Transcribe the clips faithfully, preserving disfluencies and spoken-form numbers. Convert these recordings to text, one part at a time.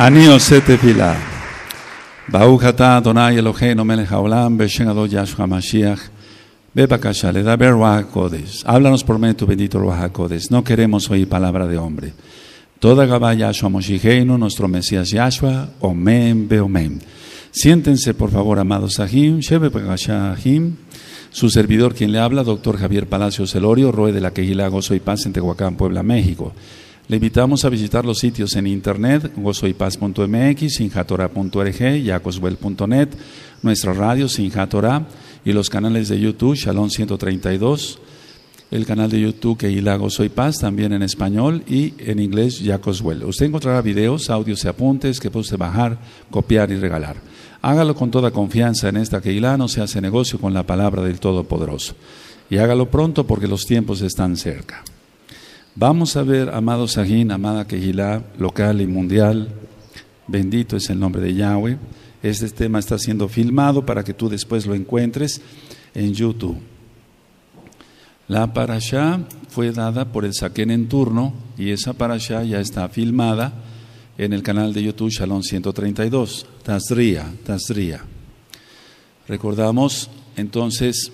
אני עושה תפילה. ברוך אתה אדוני אלוהינו מלך העולם בשם אדון ישוע המשיח. בבקשה לדבר רוח הקודש. Háblanos por medio de tu bendito Ruach HaKodesh. No queremos oír palabra de hombre. Toda Gabá Yahshua Moshigeinu, nuestro Mesías Yahshua, Omen Beomen. Siéntense por favor, amados Sahim, Shebe Pekashah Ajim, su servidor quien le habla, doctor Javier Palacios Elorio, Roe de la Kehilá Gozo y Paz en Tehuacán, Puebla, México. Le invitamos a visitar los sitios en internet, gozoypaz punto m x, sinjatorá punto org, yacoswell punto net, nuestra radio Sinjatorá y los canales de YouTube, Shalom ciento treinta y dos, el canal de YouTube Kehilá Gozo y Paz, también en español y en inglés, Yacoswell. Usted encontrará videos, audios y apuntes que puede usted bajar, copiar y regalar. Hágalo con toda confianza en esta Kehilá, no se hace negocio con la palabra del Todopoderoso. Y hágalo pronto porque los tiempos están cerca. Vamos a ver, amado Sahim, amada Kehilá, local y mundial, bendito es el nombre de Yahweh. Este tema está siendo filmado para que tú después lo encuentres en YouTube. La parashá fue dada por el Saquén en turno y esa parashá ya está filmada en el canal de YouTube Shalom ciento treinta y dos, Tazria, Tazria. Recordamos entonces,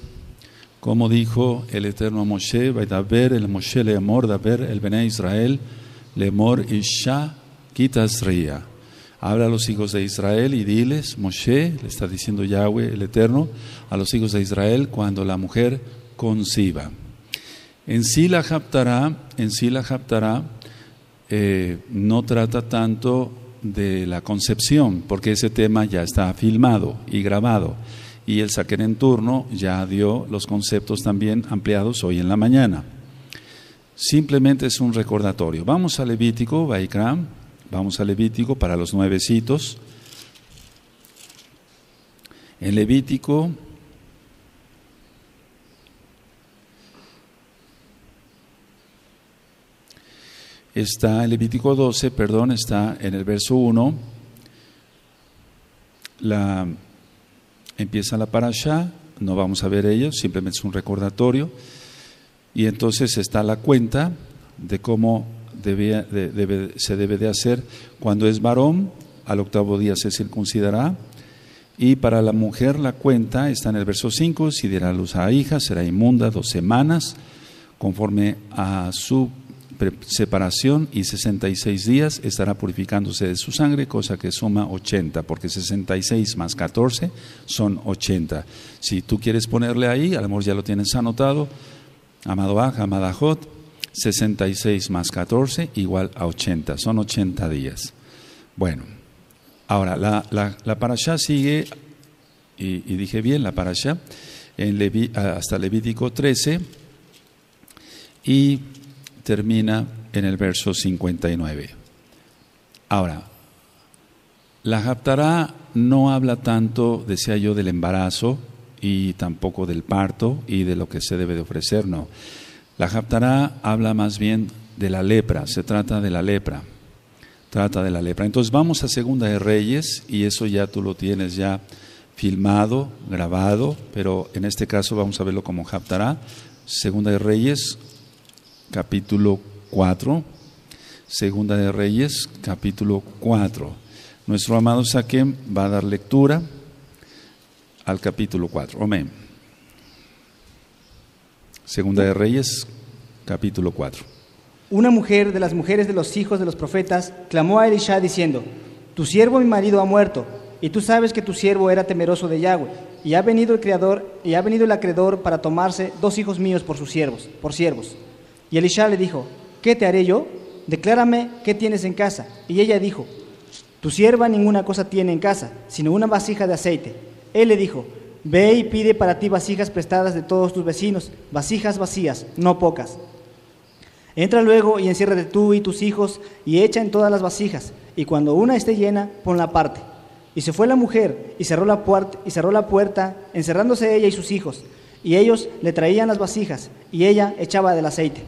como dijo el Eterno a Moshe, Vaidaber el Moshe le amor, Daber el Bene Israel, le amor Isha Kitazria. Habla a los hijos de Israel y diles, Moshe, le está diciendo Yahweh, el Eterno, a los hijos de Israel cuando la mujer conciba. En sí la japtará, en sí la japtará, eh, no trata tanto de la concepción, porque ese tema ya está filmado y grabado. Y el Saquén en turno ya dio los conceptos también ampliados hoy en la mañana. Simplemente es un recordatorio. Vamos a Levítico, Baikram, vamos a Levítico para los nuevecitos. En Levítico, está en Levítico doce, perdón, está en el verso uno, la... Empieza la parashá, no vamos a ver ella, simplemente es un recordatorio. Y entonces está la cuenta de cómo debe, de, debe, se debe de hacer. Cuando es varón, al octavo día se circuncidará. Y para la mujer la cuenta está en el verso cinco, si diera luz a hija, será inmunda dos semanas, conforme a su separación, y sesenta y seis días estará purificándose de su sangre, cosa que suma ochenta, porque sesenta y seis más catorce son ochenta. Si tú quieres ponerle ahí, a lo mejor ya lo tienes anotado, amado Aj, amada Jot, sesenta y seis más catorce igual a ochenta, son ochenta días. Bueno, ahora la, la, la parashá sigue, y, y dije bien la parashá, en Levi, hasta Levítico trece, y termina en el verso cincuenta y nueve. Ahora, la japtará no habla tanto, decía yo, del embarazo y tampoco del parto y de lo que se debe de ofrecer, no. La japtará habla más bien de la lepra, se trata de la lepra, trata de la lepra. Entonces vamos a Segunda de Reyes y eso ya tú lo tienes ya filmado, grabado, pero en este caso vamos a verlo como japtará. Segunda de Reyes capítulo cuatro, Segunda de Reyes, capítulo cuatro. Nuestro amado Saquem va a dar lectura al capítulo cuatro. Amén. Segunda de Reyes, capítulo cuatro. Una mujer de las mujeres de los hijos de los profetas clamó a Elisha diciendo, tu siervo mi marido ha muerto, y tú sabes que tu siervo era temeroso de Yahweh, y ha venido el creador, y ha venido el acreedor para tomarse dos hijos míos por sus siervos, por siervos. Y Elisha le dijo, ¿qué te haré yo? Declárame qué tienes en casa. Y ella dijo, tu sierva ninguna cosa tiene en casa, sino una vasija de aceite. Él le dijo, ve y pide para ti vasijas prestadas de todos tus vecinos, vasijas vacías, no pocas. Entra luego y enciérrate tú y tus hijos, y echa en todas las vasijas, y cuando una esté llena, ponla aparte. Y se fue la mujer, y cerró la puerta, y cerró la puerta, encerrándose ella y sus hijos, y ellos le traían las vasijas, y ella echaba del aceite.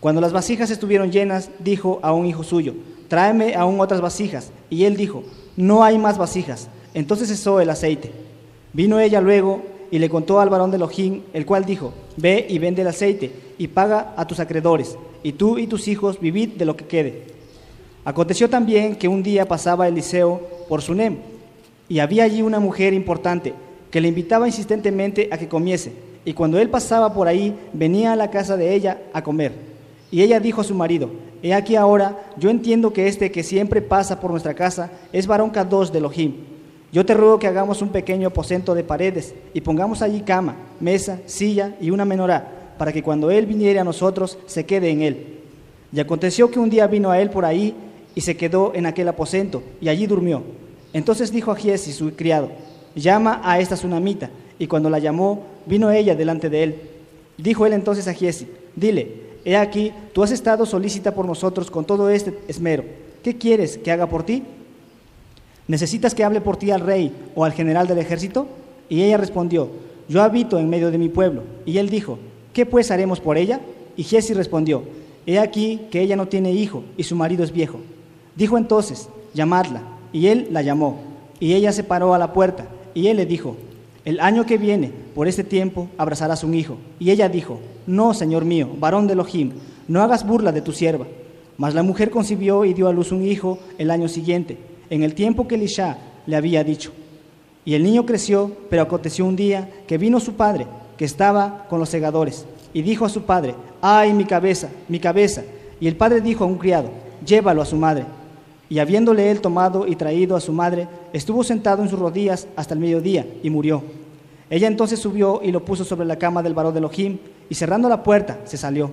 Cuando las vasijas estuvieron llenas, dijo a un hijo suyo, tráeme aún otras vasijas. Y él dijo, no hay más vasijas. Entonces cesó el aceite. Vino ella luego y le contó al varón de Elohim, el cual dijo, ve y vende el aceite y paga a tus acreedores, y tú y tus hijos vivid de lo que quede. Aconteció también que un día pasaba Eliseo por Sunem, y había allí una mujer importante que le invitaba insistentemente a que comiese, y cuando él pasaba por ahí, venía a la casa de ella a comer. Y ella dijo a su marido: «He aquí ahora, yo entiendo que este que siempre pasa por nuestra casa es varón Kadosh de Elohim. Yo te ruego que hagamos un pequeño aposento de paredes y pongamos allí cama, mesa, silla y una menorá, para que cuando él viniere a nosotros se quede en él». Y aconteció que un día vino a él por ahí y se quedó en aquel aposento, y allí durmió. Entonces dijo a Giezi, su criado: «Llama a esta Sunamita». Y cuando la llamó, vino ella delante de él. Dijo él entonces a Giezi: «Dile, he aquí, tú has estado solícita por nosotros con todo este esmero. ¿Qué quieres que haga por ti? ¿Necesitas que hable por ti al rey o al general del ejército?». Y ella respondió: «Yo habito en medio de mi pueblo». Y él dijo: «¿Qué pues haremos por ella?». Y Giezi respondió: «He aquí que ella no tiene hijo y su marido es viejo». Dijo entonces: «Llamadla». Y él la llamó, y ella se paró a la puerta, y él le dijo: «El año que viene, por este tiempo, abrazarás un hijo». Y ella dijo: «No, señor mío, varón de Elohim, no hagas burla de tu sierva». Mas la mujer concibió y dio a luz un hijo el año siguiente, en el tiempo que Elisha le había dicho. Y el niño creció, pero aconteció un día que vino su padre, que estaba con los segadores, y dijo a su padre: «¡Ay, mi cabeza, mi cabeza!». Y el padre dijo a un criado: «Llévalo a su madre». Y habiéndole él tomado y traído a su madre, estuvo sentado en sus rodillas hasta el mediodía, y murió. Ella entonces subió y lo puso sobre la cama del varón de Elohim, y cerrando la puerta, se salió.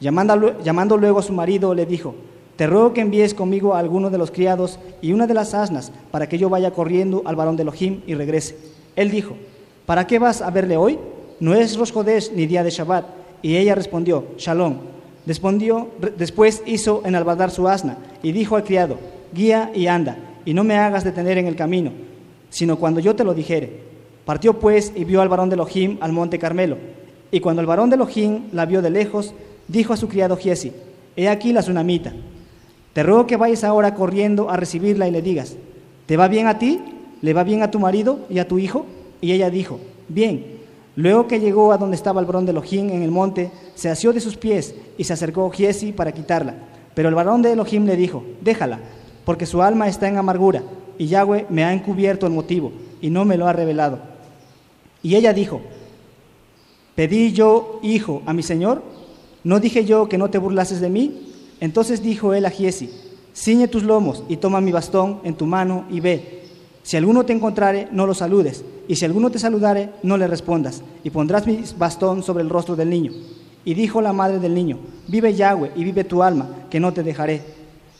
Llamando, llamando luego a su marido, le dijo: «Te ruego que envíes conmigo a alguno de los criados y una de las asnas, para que yo vaya corriendo al varón de Elohim y regrese». Él dijo: «¿Para qué vas a verle hoy? No es Rosh Chodesh ni día de Shabbat». Y ella respondió: «Shalom». Respondió, después hizo enalbardar su asna, y dijo al criado: «Guía y anda, y no me hagas detener en el camino, sino cuando yo te lo dijere». Partió pues y vio al varón de Elohim al monte Carmelo. Y cuando el varón de Elohim la vio de lejos, dijo a su criado Giezi: «He aquí la Sunamita. Te ruego que vayas ahora corriendo a recibirla y le digas: ¿Te va bien a ti? ¿Le va bien a tu marido y a tu hijo?». Y ella dijo: «Bien». Luego que llegó a donde estaba el varón de Elohim en el monte, se asió de sus pies y se acercó a Giezi para quitarla. Pero el varón de Elohim le dijo: «Déjala, porque su alma está en amargura, y Yahweh me ha encubierto el motivo, y no me lo ha revelado». Y ella dijo: «¿Pedí yo hijo a mi señor? ¿No dije yo que no te burlases de mí?». Entonces dijo él a Giezi: «Ciñe tus lomos y toma mi bastón en tu mano y ve. Si alguno te encontrare, no lo saludes, y si alguno te saludare, no le respondas, y pondrás mi bastón sobre el rostro del niño». Y dijo la madre del niño: «Vive Yahweh y vive tu alma, que no te dejaré».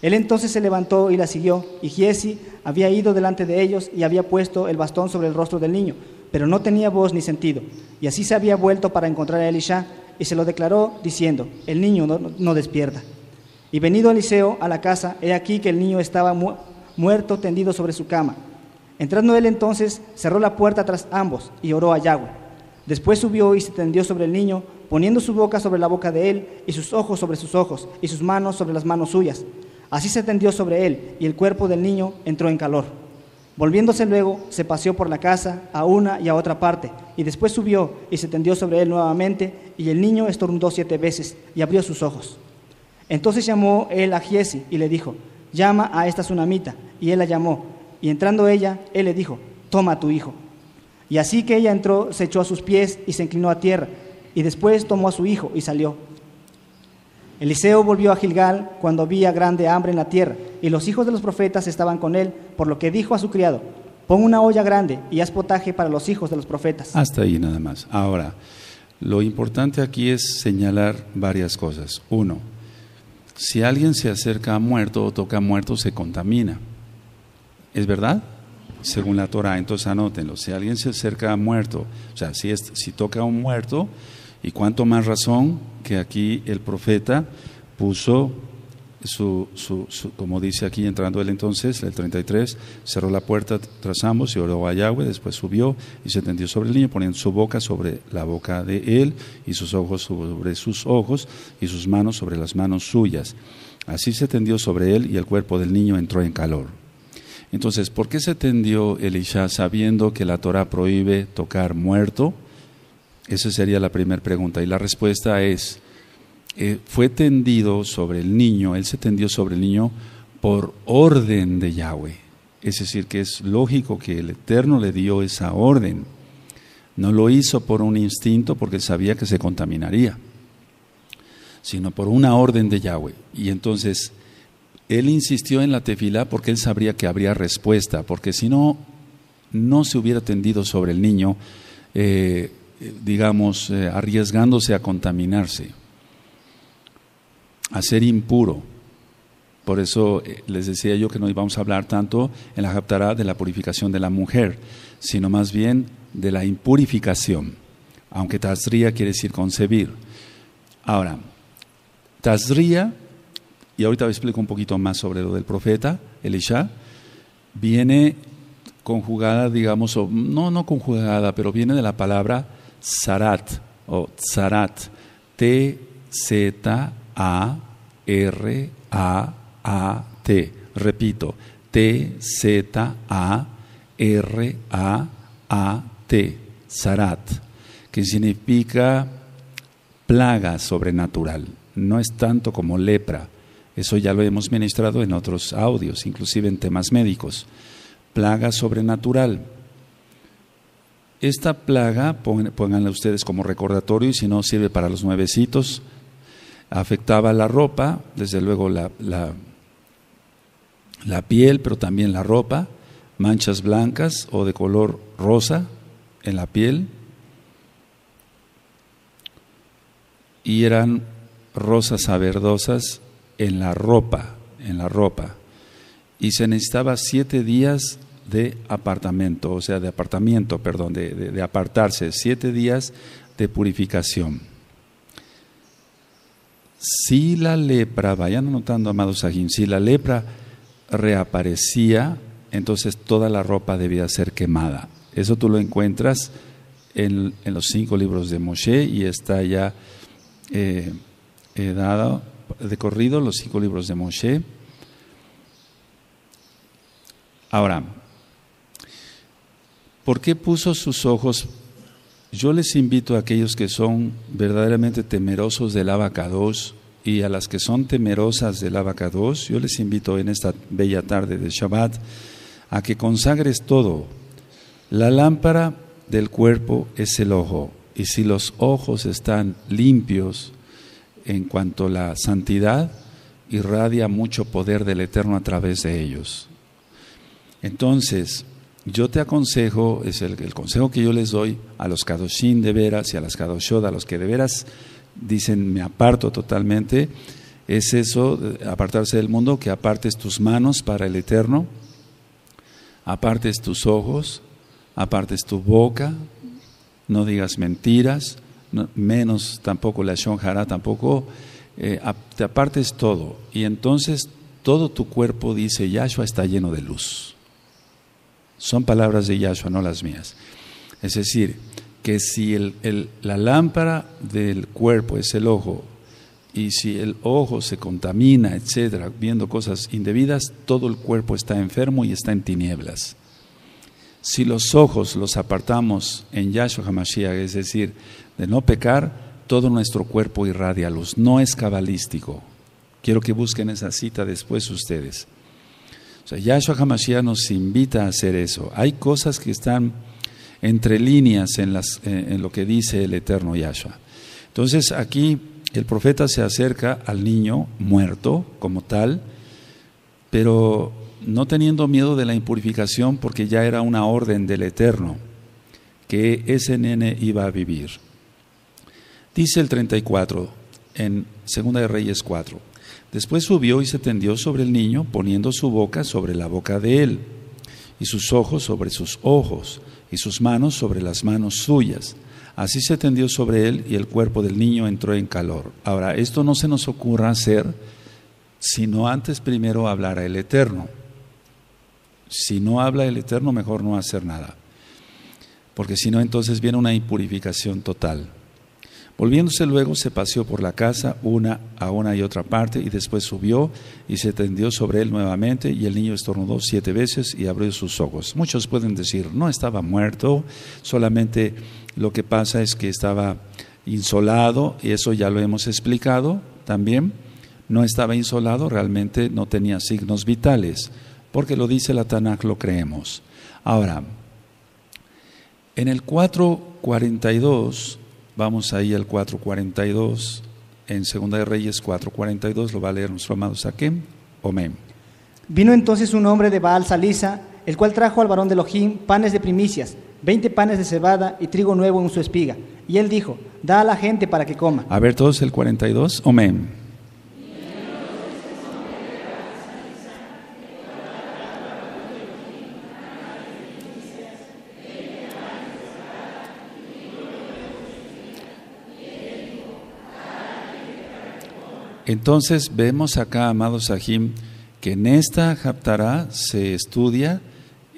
Él entonces se levantó y la siguió, y Giezi había ido delante de ellos y había puesto el bastón sobre el rostro del niño, pero no tenía voz ni sentido. Y así se había vuelto para encontrar a Elisha, y se lo declaró diciendo: «El niño no, no despierta». Y venido Eliseo a la casa, he aquí que el niño estaba mu- muerto tendido sobre su cama. Entrando él entonces, cerró la puerta tras ambos y oró a Yahweh. Después subió y se tendió sobre el niño, poniendo su boca sobre la boca de él, y sus ojos sobre sus ojos, y sus manos sobre las manos suyas. Así se tendió sobre él, y el cuerpo del niño entró en calor. Volviéndose luego, se paseó por la casa, a una y a otra parte, y después subió y se tendió sobre él nuevamente, y el niño estornudó siete veces, y abrió sus ojos. Entonces llamó él a Giezi, y le dijo: «Llama a esta Sunamita». Y él la llamó. Y entrando ella, él le dijo: «Toma a tu hijo». Y así que ella entró, se echó a sus pies y se inclinó a tierra, y después tomó a su hijo y salió. Eliseo volvió a Gilgal cuando había grande hambre en la tierra, y los hijos de los profetas estaban con él, por lo que dijo a su criado: «Pon una olla grande y haz potaje para los hijos de los profetas». Hasta ahí nada más. Ahora, lo importante aquí es señalar varias cosas. Uno, si alguien se acerca a muerto o toca a muerto, se contamina. ¿Es verdad? Según la Torah. Entonces anótenlo. Si alguien se acerca a muerto, o sea, si, es, si toca a un muerto, y cuánto más razón que aquí el profeta puso su, su, su como dice aquí, entrando él entonces, el treinta y tres, cerró la puerta tras ambos y oró a Yahweh, después subió y se tendió sobre el niño, poniendo su boca sobre la boca de él, y sus ojos sobre sus ojos, y sus manos sobre las manos suyas. Así se tendió sobre él, y el cuerpo del niño entró en calor. Entonces, ¿por qué se tendió Elisha sabiendo que la Torah prohíbe tocar muerto? Esa sería la primera pregunta. Y la respuesta es, eh, fue tendido sobre el niño, él se tendió sobre el niño por orden de Yahweh. Es decir, que es lógico que el Eterno le dio esa orden. No lo hizo por un instinto porque sabía que se contaminaría, sino por una orden de Yahweh. Y entonces, él insistió en la tefilá porque él sabría que habría respuesta, porque si no, no se hubiera tendido sobre el niño, eh, digamos, eh, arriesgándose a contaminarse, a ser impuro. Por eso eh, les decía yo que no íbamos a hablar tanto en la Haftará de la purificación de la mujer, sino más bien de la impurificación, aunque Tazria quiere decir concebir. Ahora, Tazria, y ahorita explico un poquito más sobre lo del profeta Elisha, viene conjugada, digamos, o no, no conjugada, pero viene de la palabra Tzaraat o Tzaraat, T Z A R A A T. Repito, T Z A R A A T, Tzaraat, que significa plaga sobrenatural. No es tanto como lepra. Eso ya lo hemos ministrado en otros audios, inclusive en temas médicos. Plaga sobrenatural. Esta plaga, pónganla ustedes como recordatorio, y si no, sirve para los nuevecitos. Afectaba la ropa, desde luego la, la, la piel, pero también la ropa, manchas blancas o de color rosa en la piel. Y eran rosas a verdosas en la ropa, en la ropa. Y se necesitaba siete días de apartamento, o sea, de apartamiento, perdón, de, de, de apartarse, siete días de purificación. Si la lepra, vayan anotando, amados Ajim, si la lepra reaparecía, entonces toda la ropa debía ser quemada. Eso tú lo encuentras en, en los cinco libros de Moshe, y está ya eh, eh, dado de corrido los cinco libros de Moshe. Ahora, ¿por qué puso sus ojos? Yo les invito a aquellos que son verdaderamente temerosos del HaKadosh, y a las que son temerosas del HaKadosh, yo les invito en esta bella tarde de Shabbat a que consagres todo. La lámpara del cuerpo es el ojo, y si los ojos están limpios en cuanto a la santidad, irradia mucho poder del Eterno a través de ellos. Entonces, yo te aconsejo, es el, el consejo que yo les doy a los Kadoshin de veras y a las Kadoshot, a los que de veras dicen me aparto totalmente, es eso, apartarse del mundo, que apartes tus manos para el Eterno, apartes tus ojos, apartes tu boca, no digas mentiras, no, menos tampoco la Shon Hará, tampoco eh, te apartes todo, y entonces todo tu cuerpo, dice Yahshua, está lleno de luz. Son palabras de Yahshua, no las mías. Es decir, que si el, el, la lámpara del cuerpo es el ojo, y si el ojo se contamina, etcétera, viendo cosas indebidas, todo el cuerpo está enfermo y está en tinieblas. Si los ojos los apartamos en Yahshua Hamashiach, es decir, de no pecar, todo nuestro cuerpo irradia luz. No es cabalístico. Quiero que busquen esa cita después ustedes. O sea, Yahshua Hamashiach nos invita a hacer eso. Hay cosas que están entre líneas en, las, en lo que dice el Eterno Yahshua. Entonces, aquí el profeta se acerca al niño muerto como tal, pero no teniendo miedo de la impurificación, porque ya era una orden del Eterno que ese nene iba a vivir. Dice el treinta y cuatro en Segunda de Reyes cuatro. Después subió y se tendió sobre el niño, poniendo su boca sobre la boca de él, y sus ojos sobre sus ojos, y sus manos sobre las manos suyas. Así se tendió sobre él, y el cuerpo del niño entró en calor. Ahora, esto no se nos ocurra hacer, sino antes primero hablar al Eterno. Si no habla el Eterno, mejor no hacer nada, porque si no, entonces viene una impurificación total. Volviéndose luego, se paseó por la casa, una a una y otra parte, y después subió y se tendió sobre él nuevamente, y el niño estornudó siete veces y abrió sus ojos. Muchos pueden decir, no estaba muerto, solamente lo que pasa es que estaba insolado, y eso ya lo hemos explicado también. no estaba insolado, realmente no tenía signos vitales, porque lo dice la Tanaj, lo creemos. Ahora, en el cuatro cuarenta y dos, vamos ahí al cuatro cuarenta y dos, en Segunda de Reyes cuatro cuarenta y dos, lo va a leer nuestro amado Saquem. Amén. Vino entonces un hombre de Baal Salisa, el cual trajo al varón de Elohim panes de primicias, veinte panes de cebada y trigo nuevo en su espiga. Y él dijo, da a la gente para que coma. A ver todos el cuarenta y dos, amén. Entonces vemos acá, amados Ajim, que en esta Haftará se estudia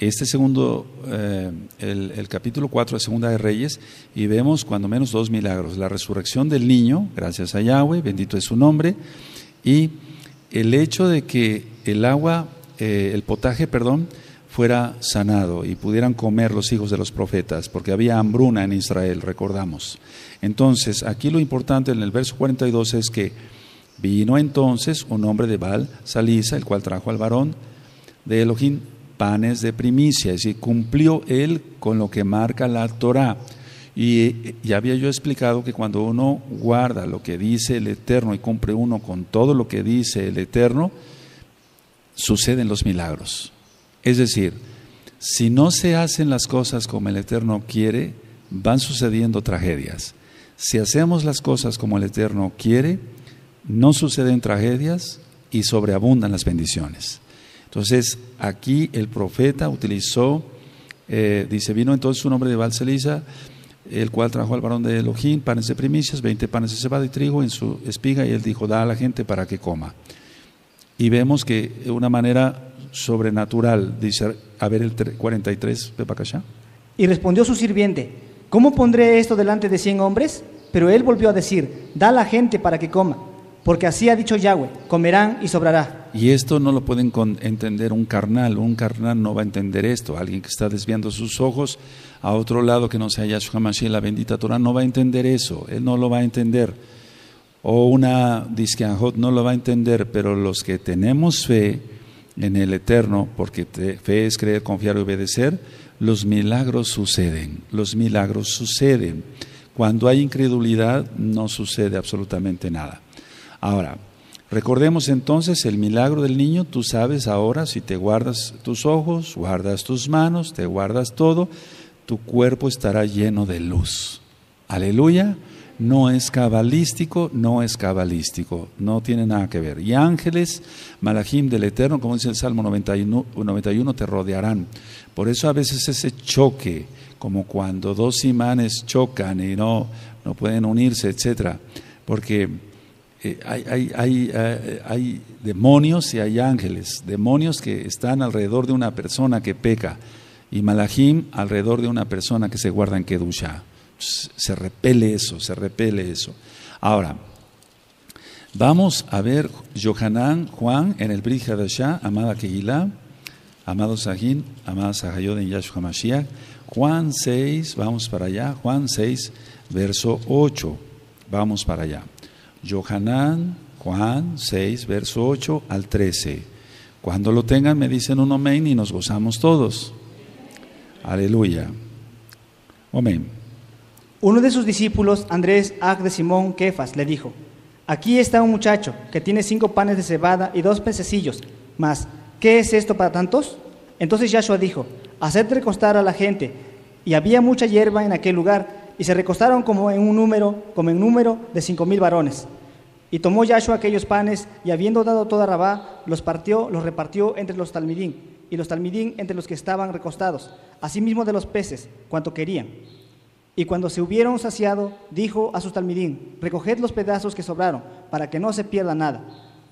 este segundo, eh, el, el capítulo cuatro de Segunda de Reyes, y vemos cuando menos dos milagros: la resurrección del niño, gracias a Yahweh, bendito es su nombre, y el hecho de que el agua, eh, el potaje, perdón, fuera sanado y pudieran comer los hijos de los profetas, porque había hambruna en Israel, recordamos. Entonces, aquí lo importante en el verso cuarenta y dos es que vino entonces un hombre de Baal Salisa, el cual trajo al varón de Elohim panes de primicia, es decir, cumplió él con lo que marca la Torah. Y ya había yo explicado que cuando uno guarda lo que dice el Eterno y cumple uno con todo lo que dice el Eterno, suceden los milagros. Es decir, si no se hacen las cosas como el Eterno quiere, van sucediendo tragedias. Si hacemos las cosas como el Eterno quiere, no suceden tragedias y sobreabundan las bendiciones. Entonces, aquí el profeta utilizó, eh, dice, vino entonces un hombre de Baal Salisa, el cual trajo al varón de Elohim panes de primicias, veinte panes de cebada y trigo en su espiga, y él dijo, da a la gente para que coma. Y vemos que de una manera sobrenatural, dice, a ver el cuarenta y tres, Pepacashá. Y respondió su sirviente, ¿cómo pondré esto delante de cien hombres? Pero él volvió a decir, da a la gente para que coma. Porque así ha dicho Yahweh, comerán y sobrará. Y esto no lo pueden entender un carnal, un carnal no va a entender esto. Alguien que está desviando sus ojos a otro lado que no sea Yahshua Hamashiach, la bendita Torah, no va a entender eso, él no lo va a entender. O una disqueanjot no lo va a entender, pero los que tenemos fe en el Eterno, porque fe es creer, confiar y obedecer, los milagros suceden, los milagros suceden. Cuando hay incredulidad no sucede absolutamente nada. Ahora, recordemos entonces el milagro del niño. Tú sabes ahora, si te guardas tus ojos, guardas tus manos, te guardas todo, tu cuerpo estará lleno de luz. Aleluya, no es cabalístico, no es cabalístico, no tiene nada que ver. Y ángeles, malajim del Eterno, como dice el Salmo noventa y uno, te rodearán. Por eso a veces ese choque, como cuando dos imanes chocan y no, no pueden unirse, etcétera, porque... Eh, hay, hay, hay, eh, hay demonios y hay ángeles, demonios que están alrededor de una persona que peca y malajim alrededor de una persona que se guarda en Kedushá. Se repele eso, se repele eso. Ahora, vamos a ver Yochanán, Juan, en el Brit Hadashá, amada Kehilá, amado Sahim, amada Sahayod en Yahshua Hamashiach, Juan seis, vamos para allá, Juan seis, verso ocho, vamos para allá. Yochanán, Juan seis, verso ocho al trece. Cuando lo tengan me dicen un amén y nos gozamos todos. Aleluya. Amén. Uno de sus discípulos, Andrés, Aj de Simón Kefas, le dijo, aquí está un muchacho que tiene cinco panes de cebada y dos pececillos, mas ¿qué es esto para tantos? Entonces Yahshua dijo, haced recostar a la gente, y había mucha hierba en aquel lugar, y se recostaron como en un número, como en número de cinco mil varones. Y tomó Yahshua aquellos panes, y habiendo dado toda Rabá, los partió, los repartió entre los Talmidín, y los Talmidín entre los que estaban recostados, asimismo de los peces, cuanto querían. Y cuando se hubieron saciado, dijo a sus Talmidín, recoged los pedazos que sobraron, para que no se pierda nada.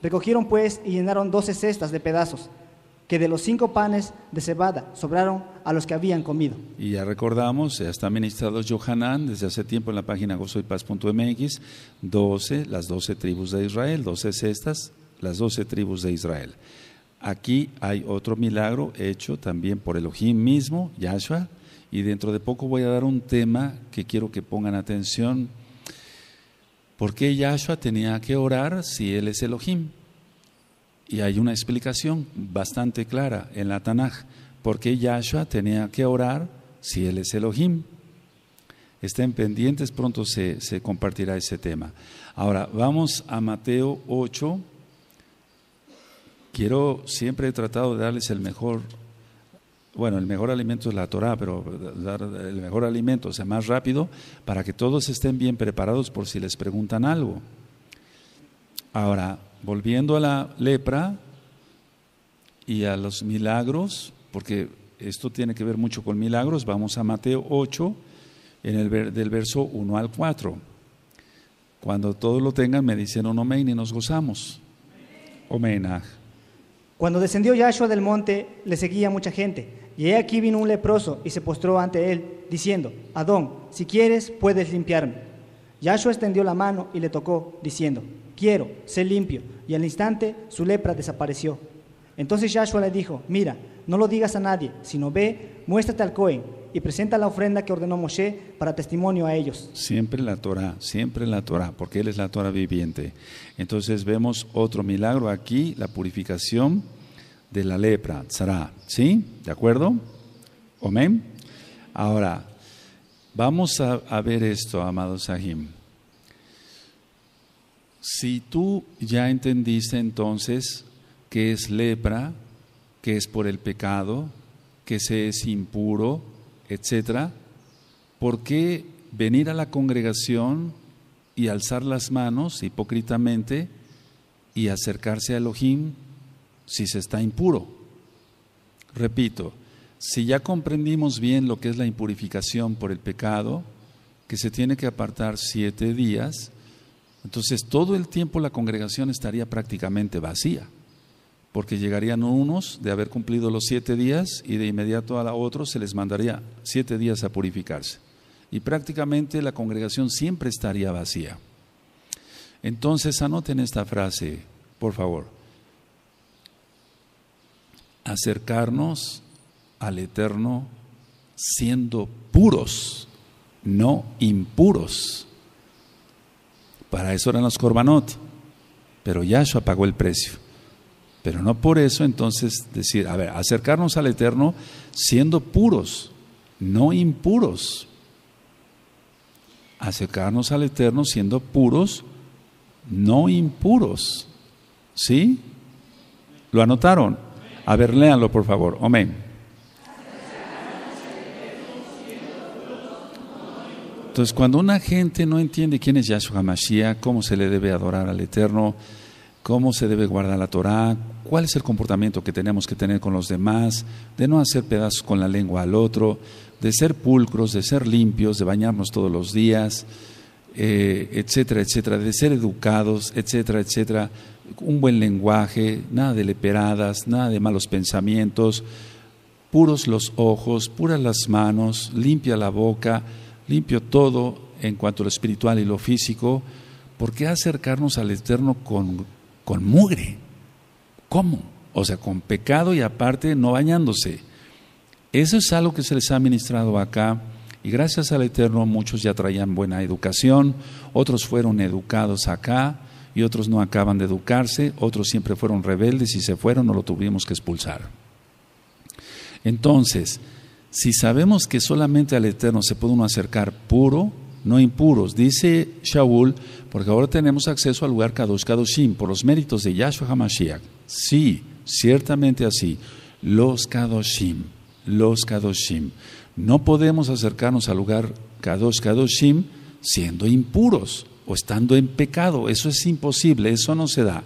Recogieron pues y llenaron doce cestas de pedazos, que de los cinco panes de cebada sobraron a los que habían comido. Y ya recordamos, ya está ministrado Yochanán desde hace tiempo en la página gozo y paz punto m x, doce, las doce tribus de Israel, doce cestas, las doce tribus de Israel. Aquí hay otro milagro hecho también por Elohim mismo, Yahshua, y dentro de poco voy a dar un tema que quiero que pongan atención, ¿Por qué Yahshua tenía que orar si él es Elohim? Y hay una explicación bastante clara en la Tanaj. ¿Por qué Yahshua tenía que orar si él es Elohim? Estén pendientes, pronto se, se compartirá ese tema. Ahora, vamos a Mateo ocho. Quiero, siempre he tratado de darles el mejor, bueno, el mejor alimento es la Torá, pero dar el mejor alimento, o sea, más rápido, para que todos estén bien preparados por si les preguntan algo. Ahora, volviendo a la lepra y a los milagros, porque esto tiene que ver mucho con milagros, vamos a Mateo ocho. En el del verso uno al cuatro. Cuando todos lo tengan me dicen un omein y nos gozamos. Omein. Cuando descendió Yahshua del monte le seguía mucha gente, y he aquí vino un leproso y se postró ante él diciendo: Adón, si quieres puedes limpiarme. Yahshua extendió la mano y le tocó diciendo: Quiero, sé limpio. Y al instante su lepra desapareció. Entonces Yahshua le dijo: Mira, no lo digas a nadie, sino ve, muéstrate al Cohen y presenta la ofrenda que ordenó Moshe para testimonio a ellos. Siempre la Torá, siempre la Torá, porque él es la Torá viviente. Entonces vemos otro milagro aquí, la purificación de la lepra, tzara, ¿sí? ¿De acuerdo? Amén. Ahora, vamos a, a ver esto, amado Sahim. Si tú ya entendiste entonces qué es lepra, que es por el pecado, que se es impuro, etcétera, ¿por qué venir a la congregación y alzar las manos hipócritamente y acercarse a Elohim si se está impuro? Repito, si ya comprendimos bien lo que es la impurificación por el pecado, que se tiene que apartar siete días, entonces todo el tiempo la congregación estaría prácticamente vacía, porque llegarían unos de haber cumplido los siete días y de inmediato a la otra se les mandaría siete días a purificarse. Y prácticamente la congregación siempre estaría vacía. Entonces anoten esta frase, por favor. Acercarnos al Eterno siendo puros, no impuros. Para eso eran los korbanot, pero Yahshua pagó el precio. Pero no por eso entonces decir, a ver, acercarnos al Eterno siendo puros, no impuros. Acercarnos al Eterno siendo puros, no impuros. ¿Sí? ¿Lo anotaron? A ver, léanlo por favor. Amén. Entonces, cuando una gente no entiende quién es Yahshua Hamashiach, cómo se le debe adorar al Eterno, cómo se debe guardar la Torá, cuál es el comportamiento que tenemos que tener con los demás, de no hacer pedazos con la lengua al otro, de ser pulcros, de ser limpios, de bañarnos todos los días, eh, etcétera, etcétera, de ser educados, etcétera, etcétera, un buen lenguaje, nada de leperadas, nada de malos pensamientos, puros los ojos, puras las manos, limpia la boca, limpio todo en cuanto a lo espiritual y lo físico. ¿Por qué acercarnos al Eterno con con mugre? ¿Cómo? O sea, con pecado y aparte no bañándose. Eso es algo que se les ha ministrado acá, y gracias al Eterno muchos ya traían buena educación, otros fueron educados acá y otros no acaban de educarse, otros siempre fueron rebeldes y se fueron, no lo tuvimos que expulsar. Entonces, si sabemos que solamente al Eterno se puede uno acercar puro, no impuros, dice Shaul, porque ahora tenemos acceso al lugar Kadosh Kadoshim por los méritos de Yahshua Hamashiach. Sí, ciertamente así, los Kadoshim, los Kadoshim. No podemos acercarnos al lugar Kadosh Kadoshim siendo impuros o estando en pecado, eso es imposible, eso no se da.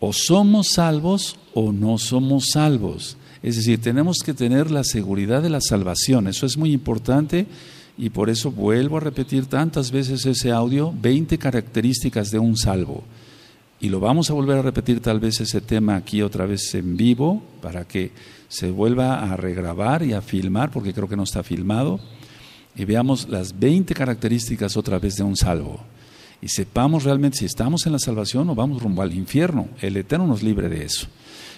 O somos salvos o no somos salvos, es decir, tenemos que tener la seguridad de la salvación, eso es muy importante. Y por eso vuelvo a repetir tantas veces ese audio, veinte características de un salvo. Y lo vamos a volver a repetir tal vez ese tema aquí otra vez en vivo, para que se vuelva a regrabar y a filmar, porque creo que no está filmado. Y veamos las veinte características otra vez de un salvo. Y sepamos realmente si estamos en la salvación o vamos rumbo al infierno. El Eterno nos libre de eso.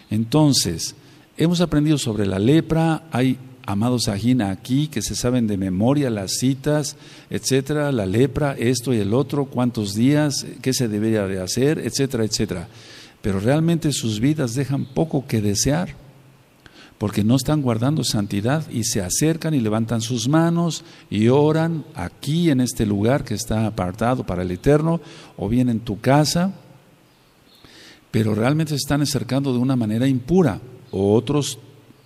Entonces, hemos aprendido sobre la lepra, hay amados Ajim, aquí que se saben de memoria las citas, etcétera, la lepra, esto y el otro, cuántos días, qué se debería de hacer, etcétera, etcétera. Pero realmente sus vidas dejan poco que desear, porque no están guardando santidad y se acercan y levantan sus manos y oran aquí en este lugar que está apartado para el Eterno, o bien en tu casa, pero realmente se están acercando de una manera impura. Otros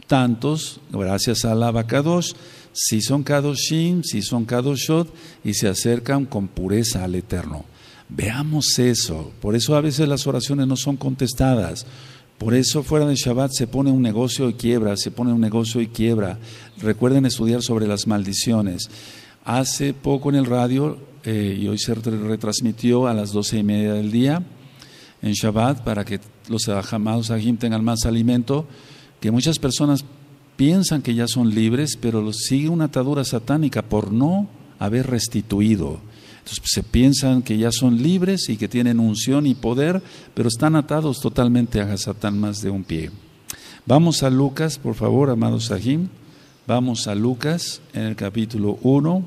tantos, gracias a la HaKadosh, si son Kadoshim, si son Kadoshot, y se acercan con pureza al Eterno. Veamos eso. Por eso a veces las oraciones no son contestadas. Por eso fuera de Shabbat se pone un negocio y quiebra, se pone un negocio y quiebra. Recuerden estudiar sobre las maldiciones. Hace poco en el radio, eh, y hoy se retransmitió a las doce y media del día, en Shabbat, para que los amados Ajim tengan más alimento, que muchas personas piensan que ya son libres, pero sigue una atadura satánica por no haber restituido. Entonces pues, se piensan que ya son libres y que tienen unción y poder, pero están atados totalmente a Satán más de un pie. Vamos a Lucas, por favor, amados Ajim. Vamos a Lucas en el capítulo uno.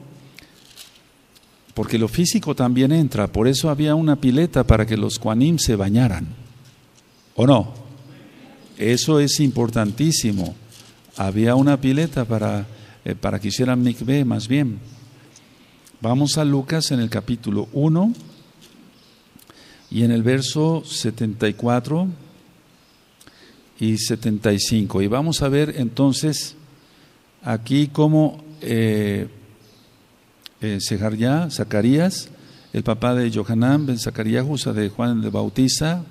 Porque lo físico también entra, por eso había una pileta para que los Kohanim se bañaran, ¿o no? Eso es importantísimo. Había una pileta para, eh, para que hicieran mikvé, más bien. Vamos a Lucas en el capítulo uno y en el verso setenta y cuatro y setenta y cinco. Y vamos a ver entonces aquí cómo... Eh, Eh, Sejaría, Zacarías, el papá de Yochanán ben Zacarías, o sea, de Juan de Bautista,